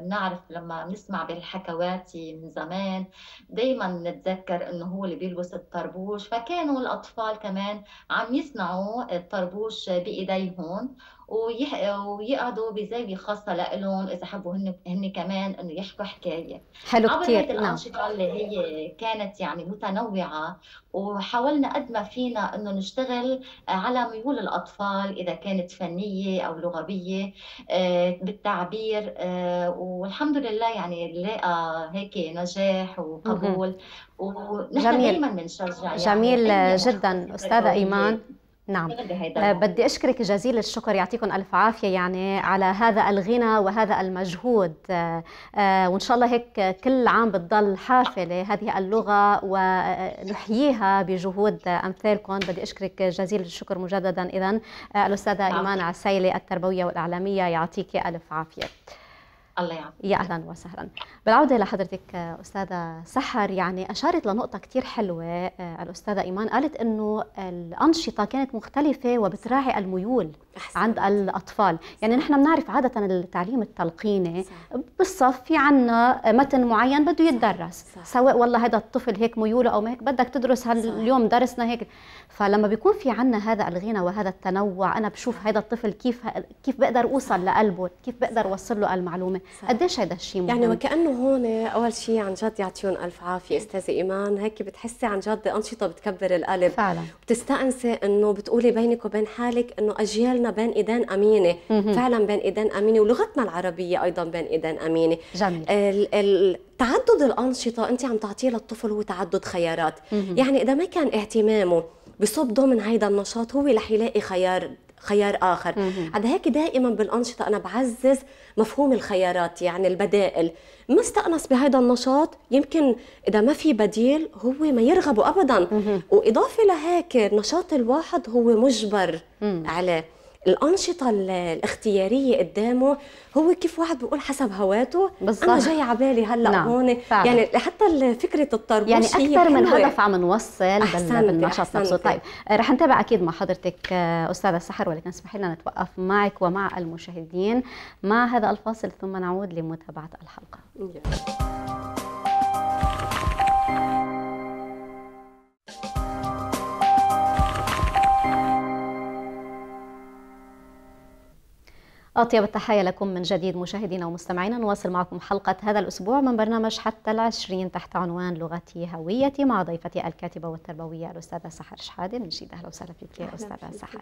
بنعرف لما بنسمع بالحكوات من زمان دايما نتذكر إنه هو اللي بيلبس الطربوش، فكانوا الأطفال كمان عم يصنعوا الطربوش بإيديهم ويقعدوا بزاوية خاصة لهم إذا حبوا هن هن كمان إنه يحكوا حكاية. حلو كتير. عبر هيدي الأنشطة اللي هي كانت يعني متنوعة، وحاولنا قد ما فينا إنه نشتغل على ميول الأطفال إذا كانت فنية أو لغوية بالتعبير، والحمد لله يعني لقى هيك نجاح وقبول، ونحن دايما بنشجع. جميل يعني جدا أستاذة إيمان. نعم، بدي أشكرك جزيل الشكر، يعطيكم ألف عافية يعني على هذا الغنى وهذا المجهود، وإن شاء الله هيك كل عام بتضل حافلة هذه اللغة ونحييها بجهود أمثالكم. بدي أشكرك جزيل الشكر مجددا إذن الأستاذة إيمان عسيلي التربوية والإعلامية، يعطيك ألف عافية. الله يعافيك. يا اهلا وسهلا. بالعوده لحضرتك استاذه سحر، يعني اشارت لنقطه كثير حلوه الاستاذه ايمان، قالت انه الانشطه كانت مختلفه وبتراعي الميول أحسن. عند الاطفال، يعني نحن بنعرف عاده التعليم التلقيني صح. بالصف في عندنا متن معين بده يتدرس صح. سواء والله هذا الطفل هيك ميوله او ما هيك، بدك تدرس هاليوم درسنا هيك، فلما بيكون في عندنا هذا الغنى وهذا التنوع، انا بشوف هذا الطفل كيف كيف بقدر اوصل لقلبه، كيف بقدر اوصل له المعلومه صح. قديش هذا الشيء مهم. يعني وكأنه هون أول شيء عن جد يعطيهم ألف عافية أستاذة إيمان، هيك بتحسي عن جد أنشطة بتكبر القلب فعلا، بتستأنسي إنه بتقولي بينك وبين حالك إنه أجيالنا بين إيدين أمينة مهم. فعلا بين إيدين أمينة، ولغتنا العربية أيضا بين إيدين أمينة. جميل. ال ال تعدد الأنشطة أنت عم تعطيه للطفل هو تعدد خيارات مهم. يعني إذا ما كان اهتمامه بصب ضمن هيدا النشاط هو رح يلاقي خيار خيار آخر. عدا هيك دائما بالأنشطة أنا بعزز مفهوم الخيارات، يعني البدائل، ما استأنس بهذا النشاط يمكن إذا ما في بديل هو ما يرغبه أبدا. وإضافة لهيك النشاط الواحد هو مجبر عليه، الأنشطة الاختيارية قدامه هو كيف واحد بيقول حسب هواته بالضبط. أنا جاي عبالي هلا نعم. هون فعلا. يعني حتى فكرة الطربوش يعني أكثر من هدف عم نوصل بالنشاط نفسه. طيب رح نتابع أكيد مع حضرتك أستاذة سحر، ولكن اسمحي لنا نتوقف معك ومع المشاهدين مع هذا الفاصل ثم نعود لمتابعة الحلقة. أطيب التحايا لكم من جديد مشاهدينا ومستمعينا، نواصل معكم حلقة هذا الأسبوع من برنامج حتى العشرين تحت عنوان لغتي هويتي مع ضيفتي الكاتبة والتربوية الأستاذة سحر شحادي من جديد. أهلا وسهلا فيك يا أستاذة سحر.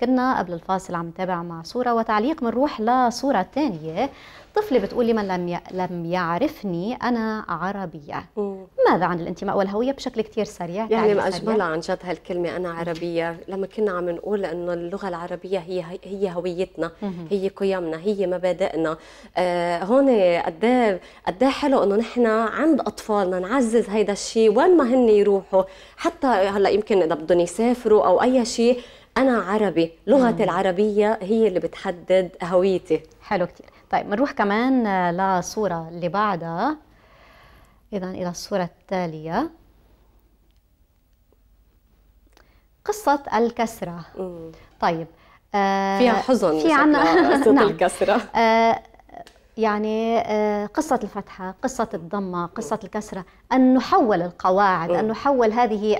كنا قبل الفاصل عم نتابع مع صورة وتعليق، من روح لصورة ثانية. طفلة بتقولي من لم لم يعرفني أنا عربية. مم. ماذا عن الانتماء والهوية بشكل كتير سريع؟ يعني ما أجملها عن جد هالكلمة أنا عربية، لما كنا عم نقول إنه اللغة العربية هي هي هويتنا، مم. هي قيمنا، هي مبادئنا. آه هون قد قد حلو إنه نحن عند أطفالنا نعزز هيدا الشيء وين ما هن يروحوا، حتى هلا يمكن إذا بدهم يسافروا أو أي شيء، أنا عربي، لغتي العربية هي اللي بتحدد هويتي. حلو كتير. طيب بنروح كمان لصورة اللي بعدها، إذا إلى الصورة التالية. قصة الكسرة. مم. طيب آه فيها حزن، في عنا قصة الكسرة. آه يعني آه قصة الفتحة، قصة الضمة، قصة الكسرة، أن نحول القواعد، أن نحول هذه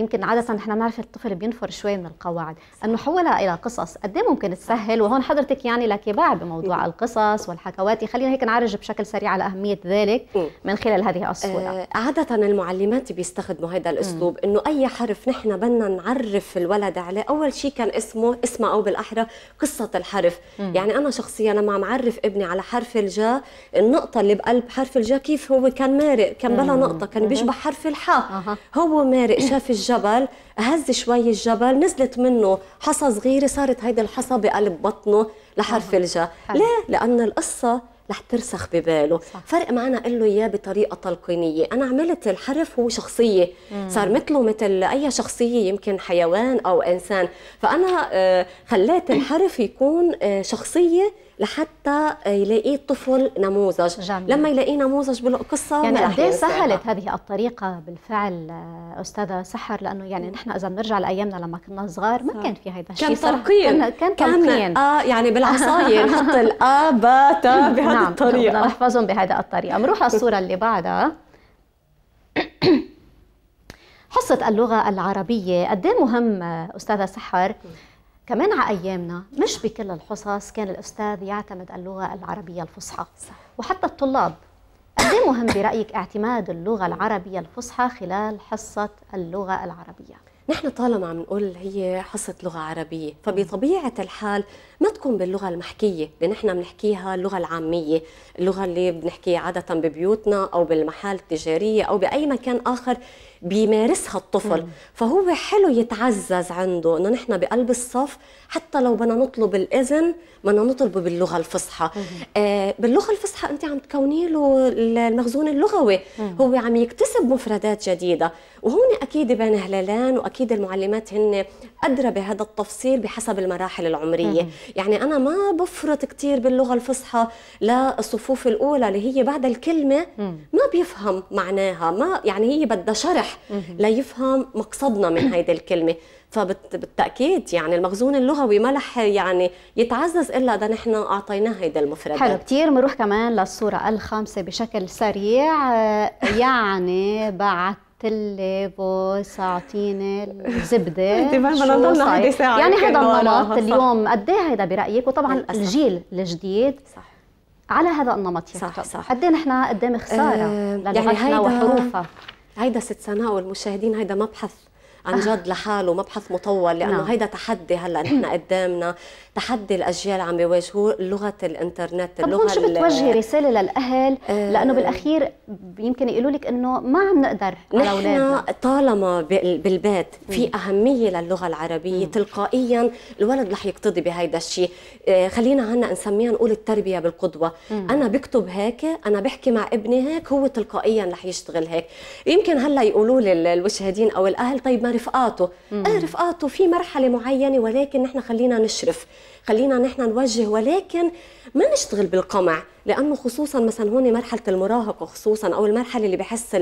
يمكن عادة نحن نعرف الطفل بينفر شوي من القواعد، أن نحولها إلى قصص، قد إيه ممكن تسهل. وهون حضرتك يعني لكباع بموضوع القصص والحكواتي، خلينا هيك نعرج بشكل سريع على أهمية ذلك من خلال هذه الصورة. آه عادة المعلمات بيستخدموا هذا الأسلوب، إنه أي حرف نحن بدنا نعرف الولد عليه، أول شيء كان اسمه اسمه أو بالأحرى قصة الحرف. مم. يعني أنا شخصيا لما عم عرف ابني على حرف الجا، النقطة اللي بقلب حرف الجا كيف هو كان مارق، كان بلا نقطة، كان بيشبه حرف الحاء، هو مارق، شاف الجبل، هز شوي الجبل، نزلت منه حصى صغيرة، صارت هيدي الحصى بقلب بطنه لحرف الجا. ليه؟ لأن القصة رح ترسخ بباله. صح. فرق معنا اقول له اياه بطريقه تلقينيه، انا عملت الحرف هو شخصيه، مم. صار مثله مثل اي شخصيه، يمكن حيوان او انسان، فانا آه خليت الحرف يكون آه شخصيه لحتى آه يلاقيه الطفل نموذج. جميل. لما يلاقيه نموذج بالقصه يعني قد ايه سهلت هذه الطريقه بالفعل استاذه سحر، لانه يعني نحن اذا بنرجع لايامنا لما كنا صغار ما كان في هذا الشيء، كان تلقين، كان تلقين اه يعني بالعصايه نحط الا با تا بهذا. نعم الطريقة. نحفظهم بهذا الطريقة. بنروح على الصورة اللي بعدها. حصة اللغة العربية، قد ايه مهم أستاذة سحر؟ كمان على أيامنا مش بكل الحصص كان الأستاذ يعتمد اللغة العربية الفصحى، وحتى الطلاب. قد ايه مهم برأيك اعتماد اللغة العربية الفصحى خلال حصة اللغة العربية؟ نحن طالما عم نقول هي حصة لغة عربية، فبطبيعة الحال ما تكون باللغة المحكية اللي نحن بنحكيها، اللغة العامية، اللغة اللي بنحكيها عادة ببيوتنا أو بالمحال التجارية أو بأي مكان آخر بيمارسها الطفل. مم. فهو حلو يتعزز عنده انه نحن بقلب الصف، حتى لو بدنا نطلب الاذن بدنا نطلبه باللغه الفصحى. آه باللغه الفصحى انت عم تكوني له المخزون اللغوي. مم. هو عم يكتسب مفردات جديده، وهون اكيد بين هلالان، واكيد المعلمات هن قادره بهذا التفصيل بحسب المراحل العمريه. مم. يعني انا ما بفرط كثير باللغه الفصحى للصفوف الاولى اللي هي بعد الكلمه مم. ما بيفهم معناها، ما يعني هي بدها شرح لا يفهم مقصدنا من هيدي الكلمة. فبالتأكيد يعني المخزون اللغوي ما رح يعني يتعزز إلا إذا نحن أعطيناه هيدا المفردات. حلو كتير. بنروح كمان للصورة الخامسة بشكل سريع. يعني بعت اللي بوس اعطيني الزبده. انت ما نضل هيدي ساعه يعني هذا النمط اليوم، قد ايه هيدا برأيك؟ وطبعا الجيل الجديد صح على هذا النمط يفكر، قد ايه نحن قدام خساره أه للغتنا يعني وحروفها. هيدا ست سناء والمشاهدين هيدا مبحث عن جد لحاله، مبحث مطول، لأنه نعم. هيدا تحدي هلا نحن قدامنا، تحدي الأجيال عم بيواجهوه، لغة الإنترنت، اللغة. طب شو بتوجهي رسالة للأهل؟ آه لأنه بالأخير يمكن يقولوا لك إنه ما عم نقدر على أولادنا. نحن طالما بالبيت في أهمية للغة العربية، مم. تلقائيا الولد رح يقتضي بهيدا الشيء. آه خلينا عنا نسميها نقول التربية بالقدوة. مم. أنا بكتب هيك، أنا بحكي مع ابني هيك، هو تلقائيا رح يشتغل هيك. يمكن هلا يقولوا لي المشاهدين أو الأهل طيب ما رفقاته، آه رفقاته في مرحلة معينة، ولكن نحن خلينا نشرف، خلينا نحن نوجه، ولكن ما نشتغل بالقمع، لأنه خصوصا مثلا هون مرحلة المراهقة خصوصا، أو المرحلة اللي بحس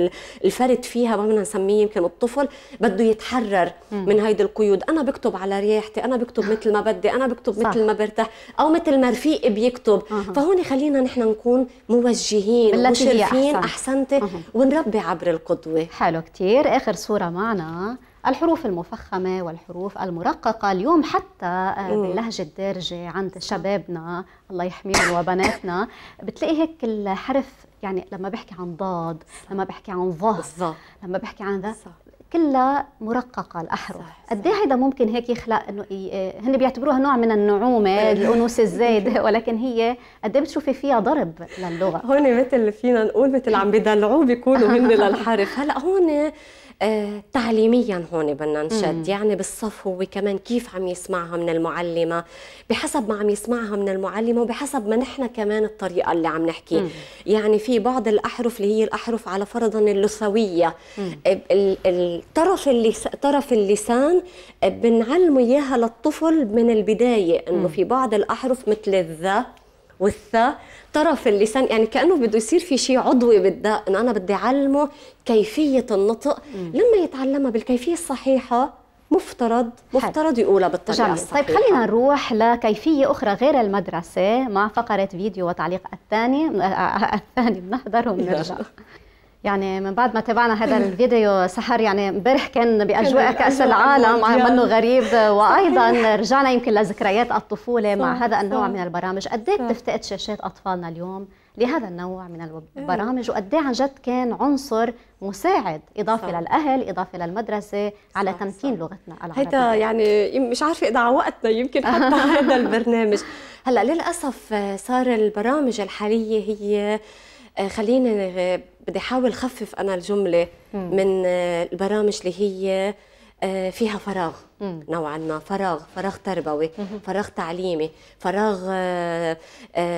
الفرد فيها ما بدنا نسميه يمكن الطفل بده يتحرر مم. من هيدي القيود، أنا بكتب على ريحتي، أنا بكتب مثل ما بدي، أنا بكتب صح. مثل ما برتاح، أو مثل ما رفيقي بيكتب. أه. فهون خلينا نحن نكون موجهين ومشرفين. أحسنتي. أه. ونربي عبر القدوة. حلو كتير. آخر صورة معنا الحروف المفخمة والحروف المرققة، اليوم حتى بلهجة الدارجة عند شبابنا الله يحميهم وبناتنا بتلاقي هيك الحرف، يعني لما بحكي عن ضاد، لما بحكي عن ظه، لما بحكي عن ذا، كلها مرققه الاحرف. قد ايه هيدا ممكن هيك يخلق انه هن بيعتبروها نوع من النعومه، الانوثه الزايده، ولكن هي قد ايه بتشوفي فيها ضرب للغه؟ هون مثل فينا نقول مثل عم بدلعوه بيكونوا هن للحرف. هلا هون آه تعليميا هون بدنا نشد، يعني بالصف هو كمان كيف عم يسمعها من المعلمه، بحسب ما عم يسمعها من المعلمه وبحسب ما نحن كمان الطريقه اللي عم نحكي. مم. يعني في بعض الاحرف اللي هي الاحرف على فرضا اللثويه، الطرف اللي طرف اللسان بنعلمه اياها للطفل من البدايه، انه في بعض الاحرف مثل الذا والثا طرف اللسان، يعني كأنه بده يصير في شيء عضوي بالدق، إن أنا بدي أعلمه كيفية النطق. مم. لما يتعلمها بالكيفية الصحيحة مفترض مفترض يقولها بالطريقة جميل. الصحيحة. طيب خلينا نروح لكيفية أخرى غير المدرسة مع فقرة فيديو وتعليق الثاني الثاني بنحضر وبنرجع. يعني من بعد ما تابعنا هذا الفيديو سحر، يعني امبارح كان باجواء كاس العالم منه غريب، وايضا رجعنا يمكن لذكريات الطفوله مع هذا النوع من البرامج. قد ايه بتفتقد شاشات اطفالنا اليوم لهذا النوع من البرامج، وقد ايه عن جد كان عنصر مساعد اضافي صح. للاهل، اضافي للمدرسه، على صح تمكين صح. لغتنا العربيه. هيدا يعني مش عارفه اذا على وقتنا يمكن حتى هذا البرنامج. هلا للاسف صار البرامج الحاليه هي خلينا بدي احاول خفف انا الجمله من البرامج اللي هي فيها فراغ نوعا ما، فراغ فراغ تربوي، فراغ تعليمي، فراغ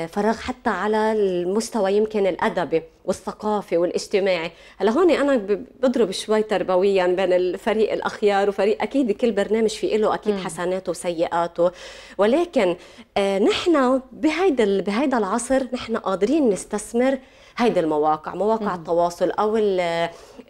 فراغ حتى على المستوى يمكن الادبي والثقافي والاجتماعي. هلا هون انا بضرب شوي تربويا بين الفريق الاخيار وفريق، اكيد كل برنامج في له اكيد حسناته وسيئاته، ولكن نحن بهيدا بهيدا العصر نحن قادرين نستثمر هيدي المواقع، مواقع التواصل او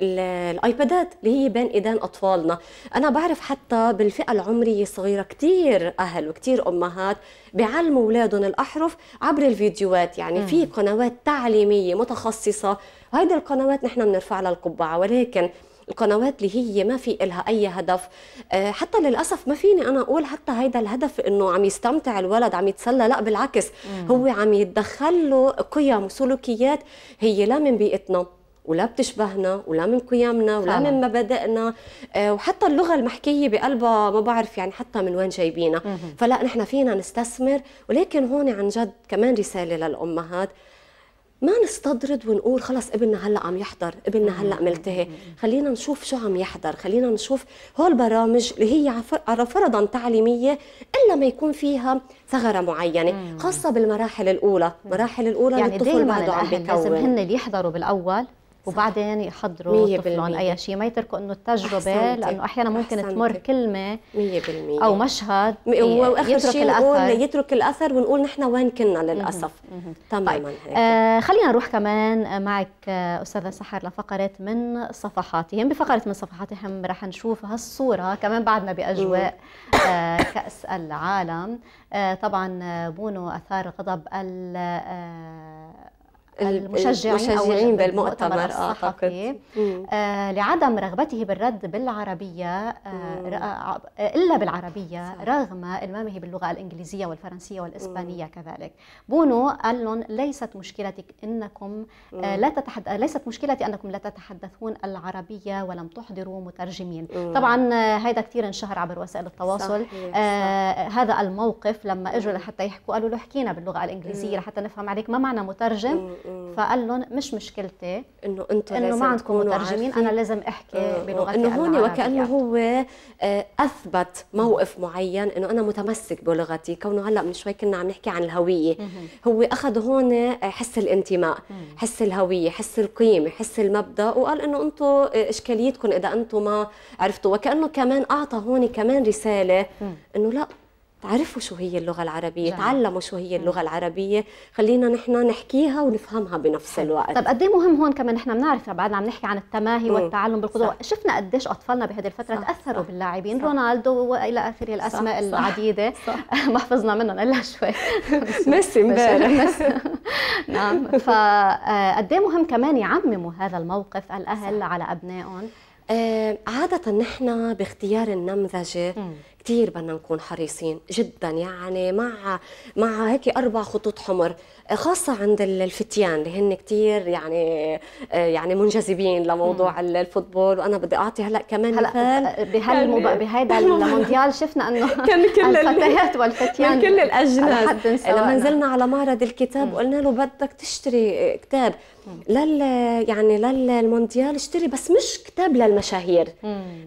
الايبادات اللي هي بين ايدين اطفالنا. انا بعرف حتى بالفئه العمريه صغيره كثير اهل وكثير امهات بيعلموا اولادهم الاحرف عبر الفيديوهات، يعني مم. في قنوات تعليميه متخصصه، وهيدي القنوات نحن بنرفع لها القبعه، ولكن القنوات اللي هي ما في إلها أي هدف، أه حتى للأسف ما فيني أنا أقول حتى هيدا الهدف إنه عم يستمتع الولد عم يتسلى، لا بالعكس مم. هو عم يتدخل له قيم وسلوكيات هي لا من بيئتنا ولا بتشبهنا ولا من قيمنا ولا فعلا. من مبادئنا، أه وحتى اللغة المحكية بقلبها ما بعرف يعني حتى من وين جايبينها، فلا نحن فينا نستثمر. ولكن هون عن جد كمان رسالة للأمهات، ما نستطرد ونقول خلص ابننا هلا عم يحضر، ابننا هلا ملتهي، خلينا نشوف شو عم يحضر، خلينا نشوف هول برامج اللي هي على فرضا تعليميه الا ما يكون فيها ثغره معينه، خاصه بالمراحل الاولى، المراحل الاولى يعني الطفل بعده عم بيكون، لازم هن اللي يحضروا بالاول وبعدين يحضروا طفلهم اي شيء، ما يتركوا انه التجربه، لانه احيانا ممكن أحسنتي. تمر كلمه مية بالمية او مشهد واخر شيء نقول يترك الاثر ونقول نحن وين كنا للاسف. تماما. آه خلينا نروح كمان معك استاذه سحر لفقره من صفحاتهم. بفقره من صفحاتهم رح نشوف هالصوره كمان بعدنا باجواء آه كاس العالم. آه طبعا بونو اثار غضب ال آه المشجعين, المشجعين بالمؤتمر الصحفي آه لعدم رغبته بالرد بالعربية آه إلا بالعربية صح. رغم إلمامه باللغة الإنجليزية والفرنسية والإسبانية مم. كذلك. بونو قال لهم ليست مشكلتك إنكم آه لا تتحد... ليست مشكلتي أنكم لا تتحدثون العربية ولم تحضروا مترجمين. مم. طبعا هذا كثير انشهر عبر وسائل التواصل صح. آه صح. هذا الموقف لما إجوا لحتى يحكوا قالوا له حكينا باللغة الإنجليزية لحتى نفهم عليك، ما معنى مترجم؟ مم. فقال لهم مش مشكلتي انه انتم انه ما عندكم مترجمين، انا لازم احكي بلغتي انه هون وكانه هو اثبت موقف معين انه انا متمسك بلغتي، كونه هلا من شوي كنا عم نحكي عن الهويه، هو اخذ هون حس الانتماء، حس الهويه، حس القيمه، حس المبدا، وقال انه انتم اشكاليتكم اذا انتم ما عرفتوا، وكانه كمان اعطى هون كمان رساله انه لا تعرفوا شو هي اللغة العربية، جميل. تعلموا شو هي اللغة العربية، خلينا نحن نحكيها ونفهمها بنفس الوقت. طب قد ايه مهم هون كمان نحن بنعرف بعدنا عم نحكي عن التماهي مم. والتعلم بالقدوة، صح. شفنا قديش اطفالنا بهذه الفترة صح. تأثروا صح. باللاعبين، صح. رونالدو والى اخره الاسماء صح. العديدة، ما حفظنا منهم الا شوي ميسي امبارح نعم. فقد ايه مهم كمان يعمموا هذا الموقف الاهل صح. على ابنائهم. آه عادة نحن باختيار النمذجة كثير بدنا نكون حريصين جدا، يعني مع مع هيك اربع خطوط حمر، خاصه عند الفتيان اللي هن كثير يعني يعني منجذبين لموضوع مم. الفوتبول. وانا بدي اعطي هلا كمان مثال بهالموضوع بهيدا المونديال، شفنا انه الفتيات والفتيان من كل الاجناس. لما نزلنا على معرض الكتاب وقلنا له بدك تشتري كتاب لل يعني للمونديال اشتري، بس مش كتاب للمشاهير،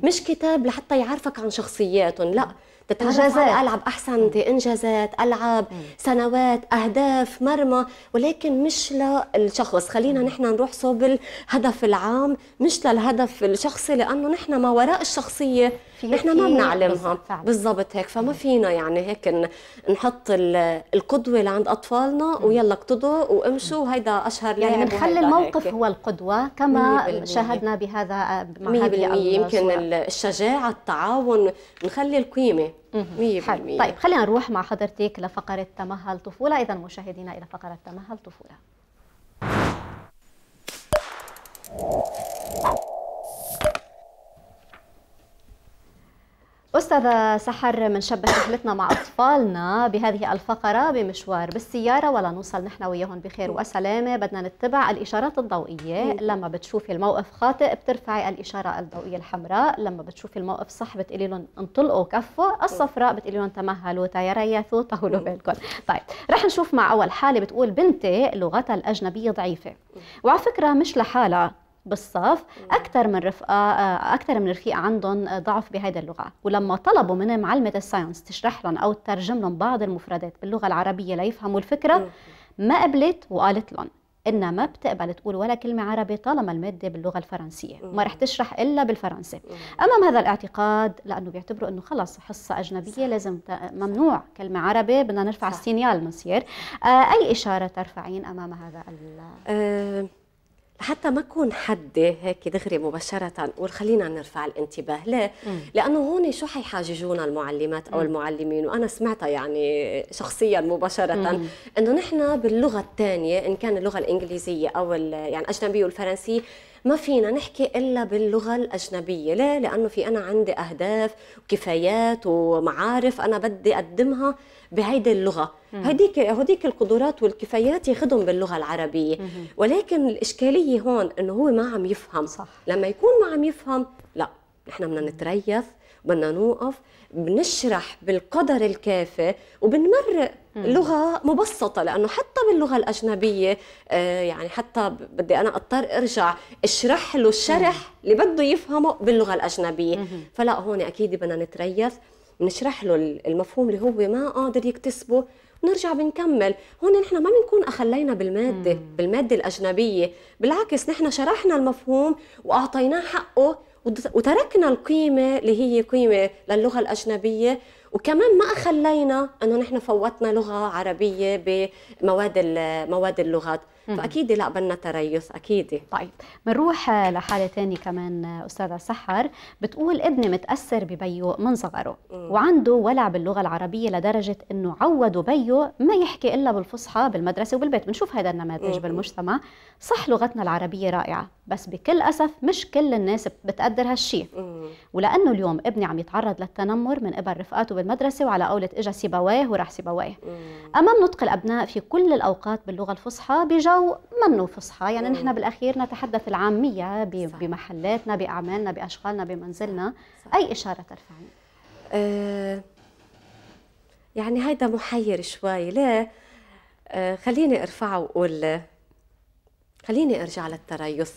مش كتاب لحتى يعرفك عن شخصياتهم، لا تتعرف على ألعب أحسن دي إنجازات، ألعب سنوات، أهداف، مرمى، ولكن مش للشخص. خلينا نحن نروح صوب الهدف العام مش للهدف الشخصي، لأنه نحن ما وراء الشخصية نحن ما بنعلمها بالضبط هيك. فما فينا يعني هيك نحط القدوة اللي عند أطفالنا ويلا اقتدوا وامشوا وهيدا أشهر يعني نخلي الموقف هو القدوة كما شاهدنا بهذا مية بالمية. يمكن الشجاعة، التعاون، نخلي القيمة مية بالمية. طيب خلينا نروح مع حضرتك لفقرة تمهل طفولة. إذا مشاهدينا إلى فقرة تمهل طفولة. أستاذة سحر، منشبه رحلتنا مع أطفالنا بهذه الفقرة بمشوار بالسيارة، ولا نوصل نحن وياهم بخير وسلامة. بدنا نتبع الإشارات الضوئية، لما بتشوفي الموقف خاطئ بترفعي الإشارة الضوئية الحمراء، لما بتشوفي الموقف صح بتقولي لهم انطلقوا كفوا، الصفراء بتقولي لهم تمهلوا تيريثوا طولوا بالكم. طيب رح نشوف مع أول حالة. بتقول بنتي لغتها الأجنبية ضعيفة، وعلى فكرة مش لحالها بالصف، اكثر من رفقه اكثر من رفيق عندهم ضعف بهيدا اللغه، ولما طلبوا من معلمه الساينس تشرح لهم او تترجم لهم بعض المفردات باللغه العربيه ليفهموا الفكره ما قبلت، وقالت لهم انها ما بتقبل تقول ولا كلمه عربي طالما الماده باللغه الفرنسيه، ما رح تشرح الا بالفرنسي. امام هذا الاعتقاد، لانه بيعتبروا انه خلص حصه اجنبيه لازم ممنوع كلمه عربي، بدنا نرفع السينيال مصير. آه اي اشاره ترفعين امام هذا ال حتى ما اكون حده هيك دغري مباشره نقول خلينا نرفع الانتباه، ليه؟ مم. لانه هون شو حيحاججونا المعلمات او مم. المعلمين، وانا سمعتها يعني شخصيا مباشره انه نحن باللغه الثانيه ان كان اللغه الانجليزيه او يعني الاجنبيه والفرنسيه ما فينا نحكي إلا باللغة الأجنبية. ليه؟ لأنه في أنا عندي أهداف وكفايات ومعارف أنا بدي أقدمها بهيدي اللغة، هديك هديك القدرات والكفايات ياخذهم باللغة العربية. مم. ولكن الإشكالية هون إنه هو ما عم يفهم صح. لما يكون ما عم يفهم لا، نحن بدنا نتريث، بدنا نوقف، بنشرح بالقدر الكافي وبنمرق لغه مبسطه، لانه حتى باللغه الاجنبيه آه يعني حتى بدي انا اضطر ارجع اشرح له الشرح اللي بده يفهمه باللغه الاجنبيه. فلا هون اكيد بدنا نتريث، بنشرح له المفهوم اللي هو ما قادر يكتسبه ونرجع بنكمل. هون نحن ما بنكون اخلينا بالماده مم. بالماده الاجنبيه، بالعكس نحن شرحنا المفهوم واعطيناه حقه وتركنا القيمه اللي هي قيمه للغه الاجنبيه، وكمان ما اخلينا انه نحن فوتنا لغه عربيه بمواد مواد اللغات. فاكيد لا، بدنا تريث اكيد. طيب بنروح لحاله ثانيه كمان استاذه سحر. بتقول ابني متاثر ببيو من صغره، وعنده ولع باللغه العربيه لدرجه انه عودوا بيو ما يحكي الا بالفصحى بالمدرسه وبالبيت. بنشوف هذا النماذج بالمجتمع. صح لغتنا العربيه رائعه، بس بكل اسف مش كل الناس بتقدر هالشيء، ولانه اليوم ابني عم يتعرض للتنمر من قبل رفقاته بالمدرسه، وعلى قولة اجا سيبويه وراح سيبويه. امام نطق الابناء في كل الاوقات باللغه الفصحى بجو منه فصحى، يعني نحن بالأخير نتحدث العامية بمحلاتنا، بأعمالنا، بأشغالنا، بمنزلنا. صح. أي إشارة ترفعين؟ أه يعني هيدا محير شوي. ليه؟ أه خليني أرفعه وأقول خليني أرجع للتريث.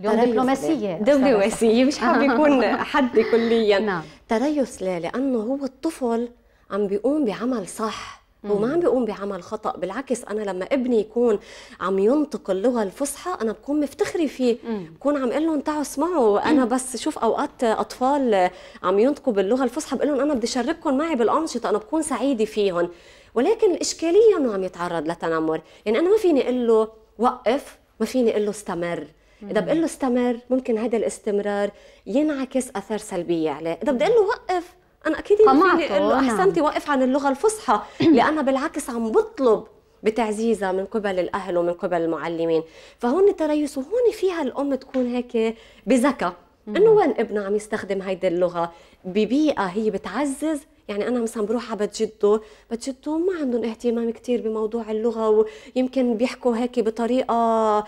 اليوم دبلوماسية دبلوماسية مش حابب يكون حد كليا. نعم. تريث ليه؟ لأنه هو الطفل عم بيقوم بعمل صح، هو ما عم بيقوم بعمل خطأ. بالعكس أنا لما ابني يكون عم ينطق اللغة الفصحى أنا بكون مفتخرة فيه، بكون عم قلهم تعوا اسمعوا. أنا بس شوف أوقات أطفال عم ينطقوا باللغة الفصحى بقول لهم أنا بدي أشارككم معي بالأنشطة، أنا بكون سعيدة فيهم. ولكن الإشكالية إنه عم يتعرض لتنمر، يعني أنا ما فيني أقول له وقف، ما فيني أقول له استمر. إذا بقول له استمر ممكن هذا الاستمرار ينعكس أثر سلبي عليه، إذا بدي أقول له وقف أنا أكيد ما فيني أقول له أحسنتي وقف عن اللغة الفصحى، لأنا بالعكس عم بطلب بتعزيزها من قبل الأهل ومن قبل المعلمين. فهون التريث، وهون فيها الأم تكون هيك بذكاء، إنه وين ابنها عم يستخدم هيدي اللغة ببيئة هي بتعزز يعني أنا مثلا بروح على بيت جده، بيت جده ما عندهم اهتمام كثير بموضوع اللغة، ويمكن بيحكوا هيك بطريقة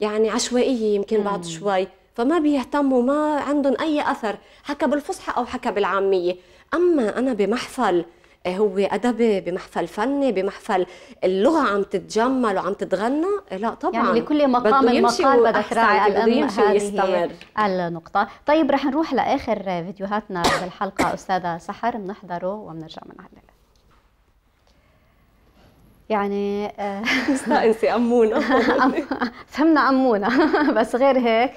يعني عشوائية يمكن بعض شوي، فما بيهتموا، ما عندهم أي أثر، حكى بالفصحى أو حكى بالعامية. أما أنا بمحفل هو أدبي، بمحفل فني، بمحفل اللغة عم تتجمل وعم تتغنى، لا طبعا يعني لكل مقام المقال بدك راعي الأمر. هذه النقطة. طيب رح نروح لآخر فيديوهاتنا بالحلقة أستاذة سحر، بنحضره وبنرجع من هلا. يعني مستأنسة أمونة، فهمنا أمونة بس غير هيك.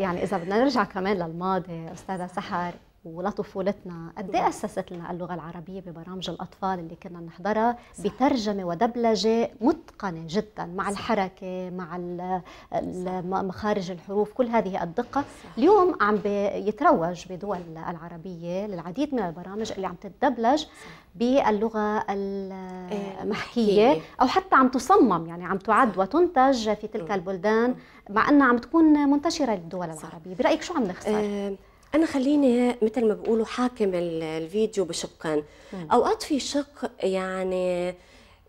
يعني إذا بدنا نرجع كمان للماضي أستاذة سحر ولطفولتنا، قد ايه اسست لنا اللغه العربيه ببرامج الاطفال اللي كنا نحضرها بترجمه ودبلجه متقنه جدا، مع الحركه، مع مخارج الحروف، كل هذه الدقه. اليوم عم بيتروج بدول العربيه للعديد من البرامج اللي عم تدبلج باللغه المحكيه، او حتى عم تصمم، يعني عم تعد وتنتج في تلك البلدان، مع انها عم تكون منتشره للدول العربيه. برايك شو عم نخسر؟ أنا خليني مثل ما بقولوا حاكم الفيديو بشقين. أوقات في شق يعني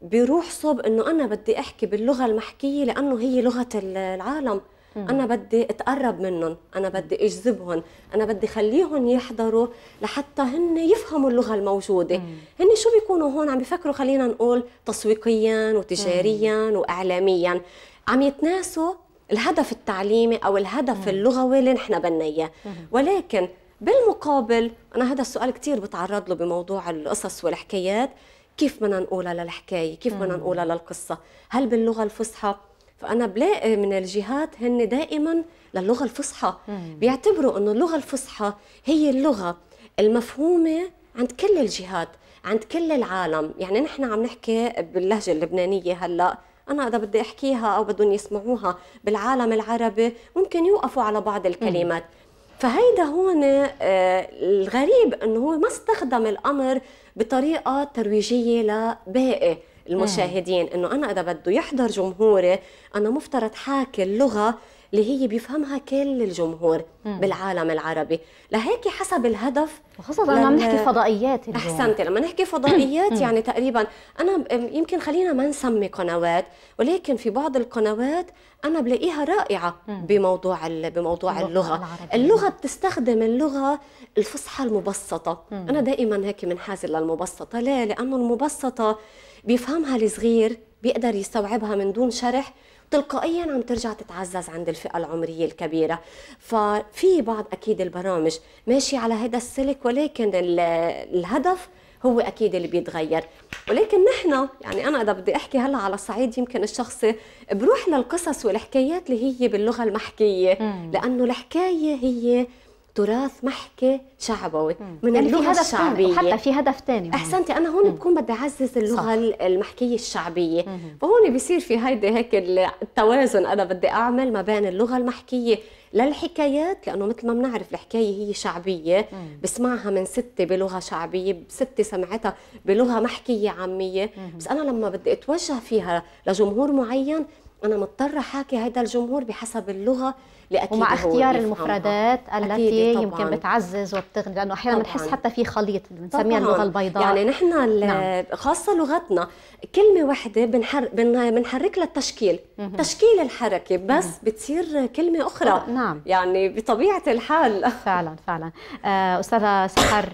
بيروح صوب إنه أنا بدي أحكي باللغة المحكية لأنه هي لغة العالم، مم. أنا بدي أتقرب منهم، أنا بدي أجذبهم، أنا بدي خليهم يحضروا لحتى هن يفهموا اللغة الموجودة. مم. هن شو بيكونوا هون عم بيفكروا، خلينا نقول تسويقياً وتجارياً مم. وإعلامياً، عم يتناسوا الهدف التعليمي او الهدف اللغوي اللي نحن بدنا اياه. ولكن بالمقابل انا هذا السؤال كثير بتعرض له بموضوع القصص والحكايات، كيف بدنا نقولها للحكايه، كيف بدنا نقولها للقصه، هل باللغه الفصحى؟ فانا بلاقي من الجهات هن دائما للغه الفصحى، بيعتبروا انه اللغه الفصحى هي اللغه المفهومه عند كل الجهات، عند كل العالم. يعني نحن عم نحكي باللهجه اللبنانيه هلا، أنا إذا بدي أحكيها أو بدهم يسمعوها بالعالم العربي ممكن يوقفوا على بعض الكلمات. فهيدا هون الغريب أنه هو ما استخدم الأمر بطريقة ترويجية لباقي المشاهدين، أنه أنا إذا بده يحضر جمهوري أنا مفترض حاكي اللغة اللي هي بيفهمها كل الجمهور مم. بالعالم العربي. لهيك حسب الهدف، وخاصة لما عم نحكي فضائيات اليوم. احسنتي، لما نحكي فضائيات مم. يعني تقريبا انا يمكن خلينا ما نسمي قنوات، ولكن في بعض القنوات انا بلاقيها رائعه مم. بموضوع بموضوع اللغه العربية. اللغه بتستخدم اللغه الفصحى المبسطه. مم. انا دائما هيك منحازه للمبسطه، ليه؟ لانه المبسطه بيفهمها الصغير، بيقدر يستوعبها من دون شرح، تلقائيا عم ترجع تتعزز عند الفئة العمرية الكبيرة. ففي بعض أكيد البرامج ماشي على هذا السلك، ولكن الهدف هو أكيد اللي بيتغير. ولكن نحن يعني أنا إذا بدي أحكي هلا على الصعيد يمكن الشخصي، بروح للقصص والحكايات اللي هي باللغة المحكية، مم. لأنه الحكاية هي تراث محكي شعبوي من يعني اللغه الشعبيه، وحتى في هدف ثاني. احسنتي، انا هون بكون بدي اعزز اللغه صح. المحكيه الشعبيه. مم. فهون بصير في هيدي هيك التوازن انا بدي اعمل ما بين اللغه المحكيه للحكايات، لانه مثل ما بنعرف الحكايه هي شعبيه، مم. بسمعها من ستة بلغه شعبيه، ستة سمعتها بلغه محكيه عاميه. مم. بس انا لما بدي اتوجه فيها لجمهور معين أنا مضطرة حاكي هذا الجمهور بحسب اللغة اللي أكيد، ومع اختيار المفردات التي يمكن بتعزز وبتغني، لأنه أحيانا بنحس حتى في خليط بنسميها اللغة البيضاء. يعني نحن نعم. خاصة لغتنا كلمة واحدة بنحر... بن... بنحرك للتشكيل، مم. تشكيل الحركة بس مم. بتصير كلمة أخرى. نعم. يعني بطبيعة الحال فعلا فعلا. أستاذة سحر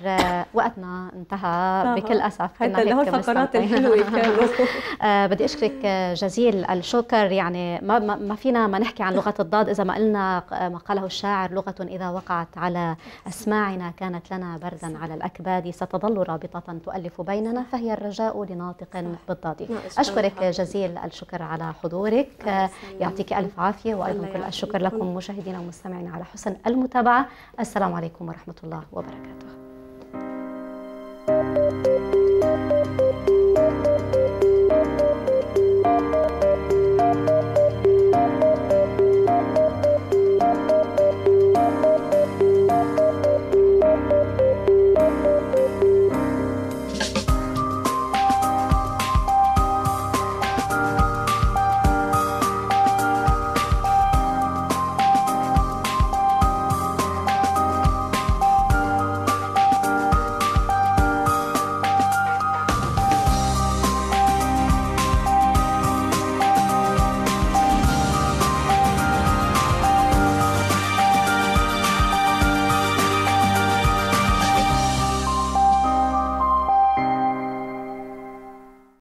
وقتنا انتهى بكل أسف. حتى لهول فقرات الحلوة كانوا. بدي أشكرك جزيل الشكر. يعني ما ما فينا ما نحكي عن لغة الضاد إذا ما قلنا ما قاله الشاعر: لغة إذا وقعت على أسماعنا كانت لنا بردا على الأكباد، ستظل رابطة تؤلف بيننا فهي الرجاء لناطق بالضاد. أشكرك جزيل الشكر على حضورك، يعطيك ألف عافية، وأيضا كل الشكر لكم مشاهدينا ومستمعينا على حسن المتابعة. السلام عليكم ورحمة الله وبركاته.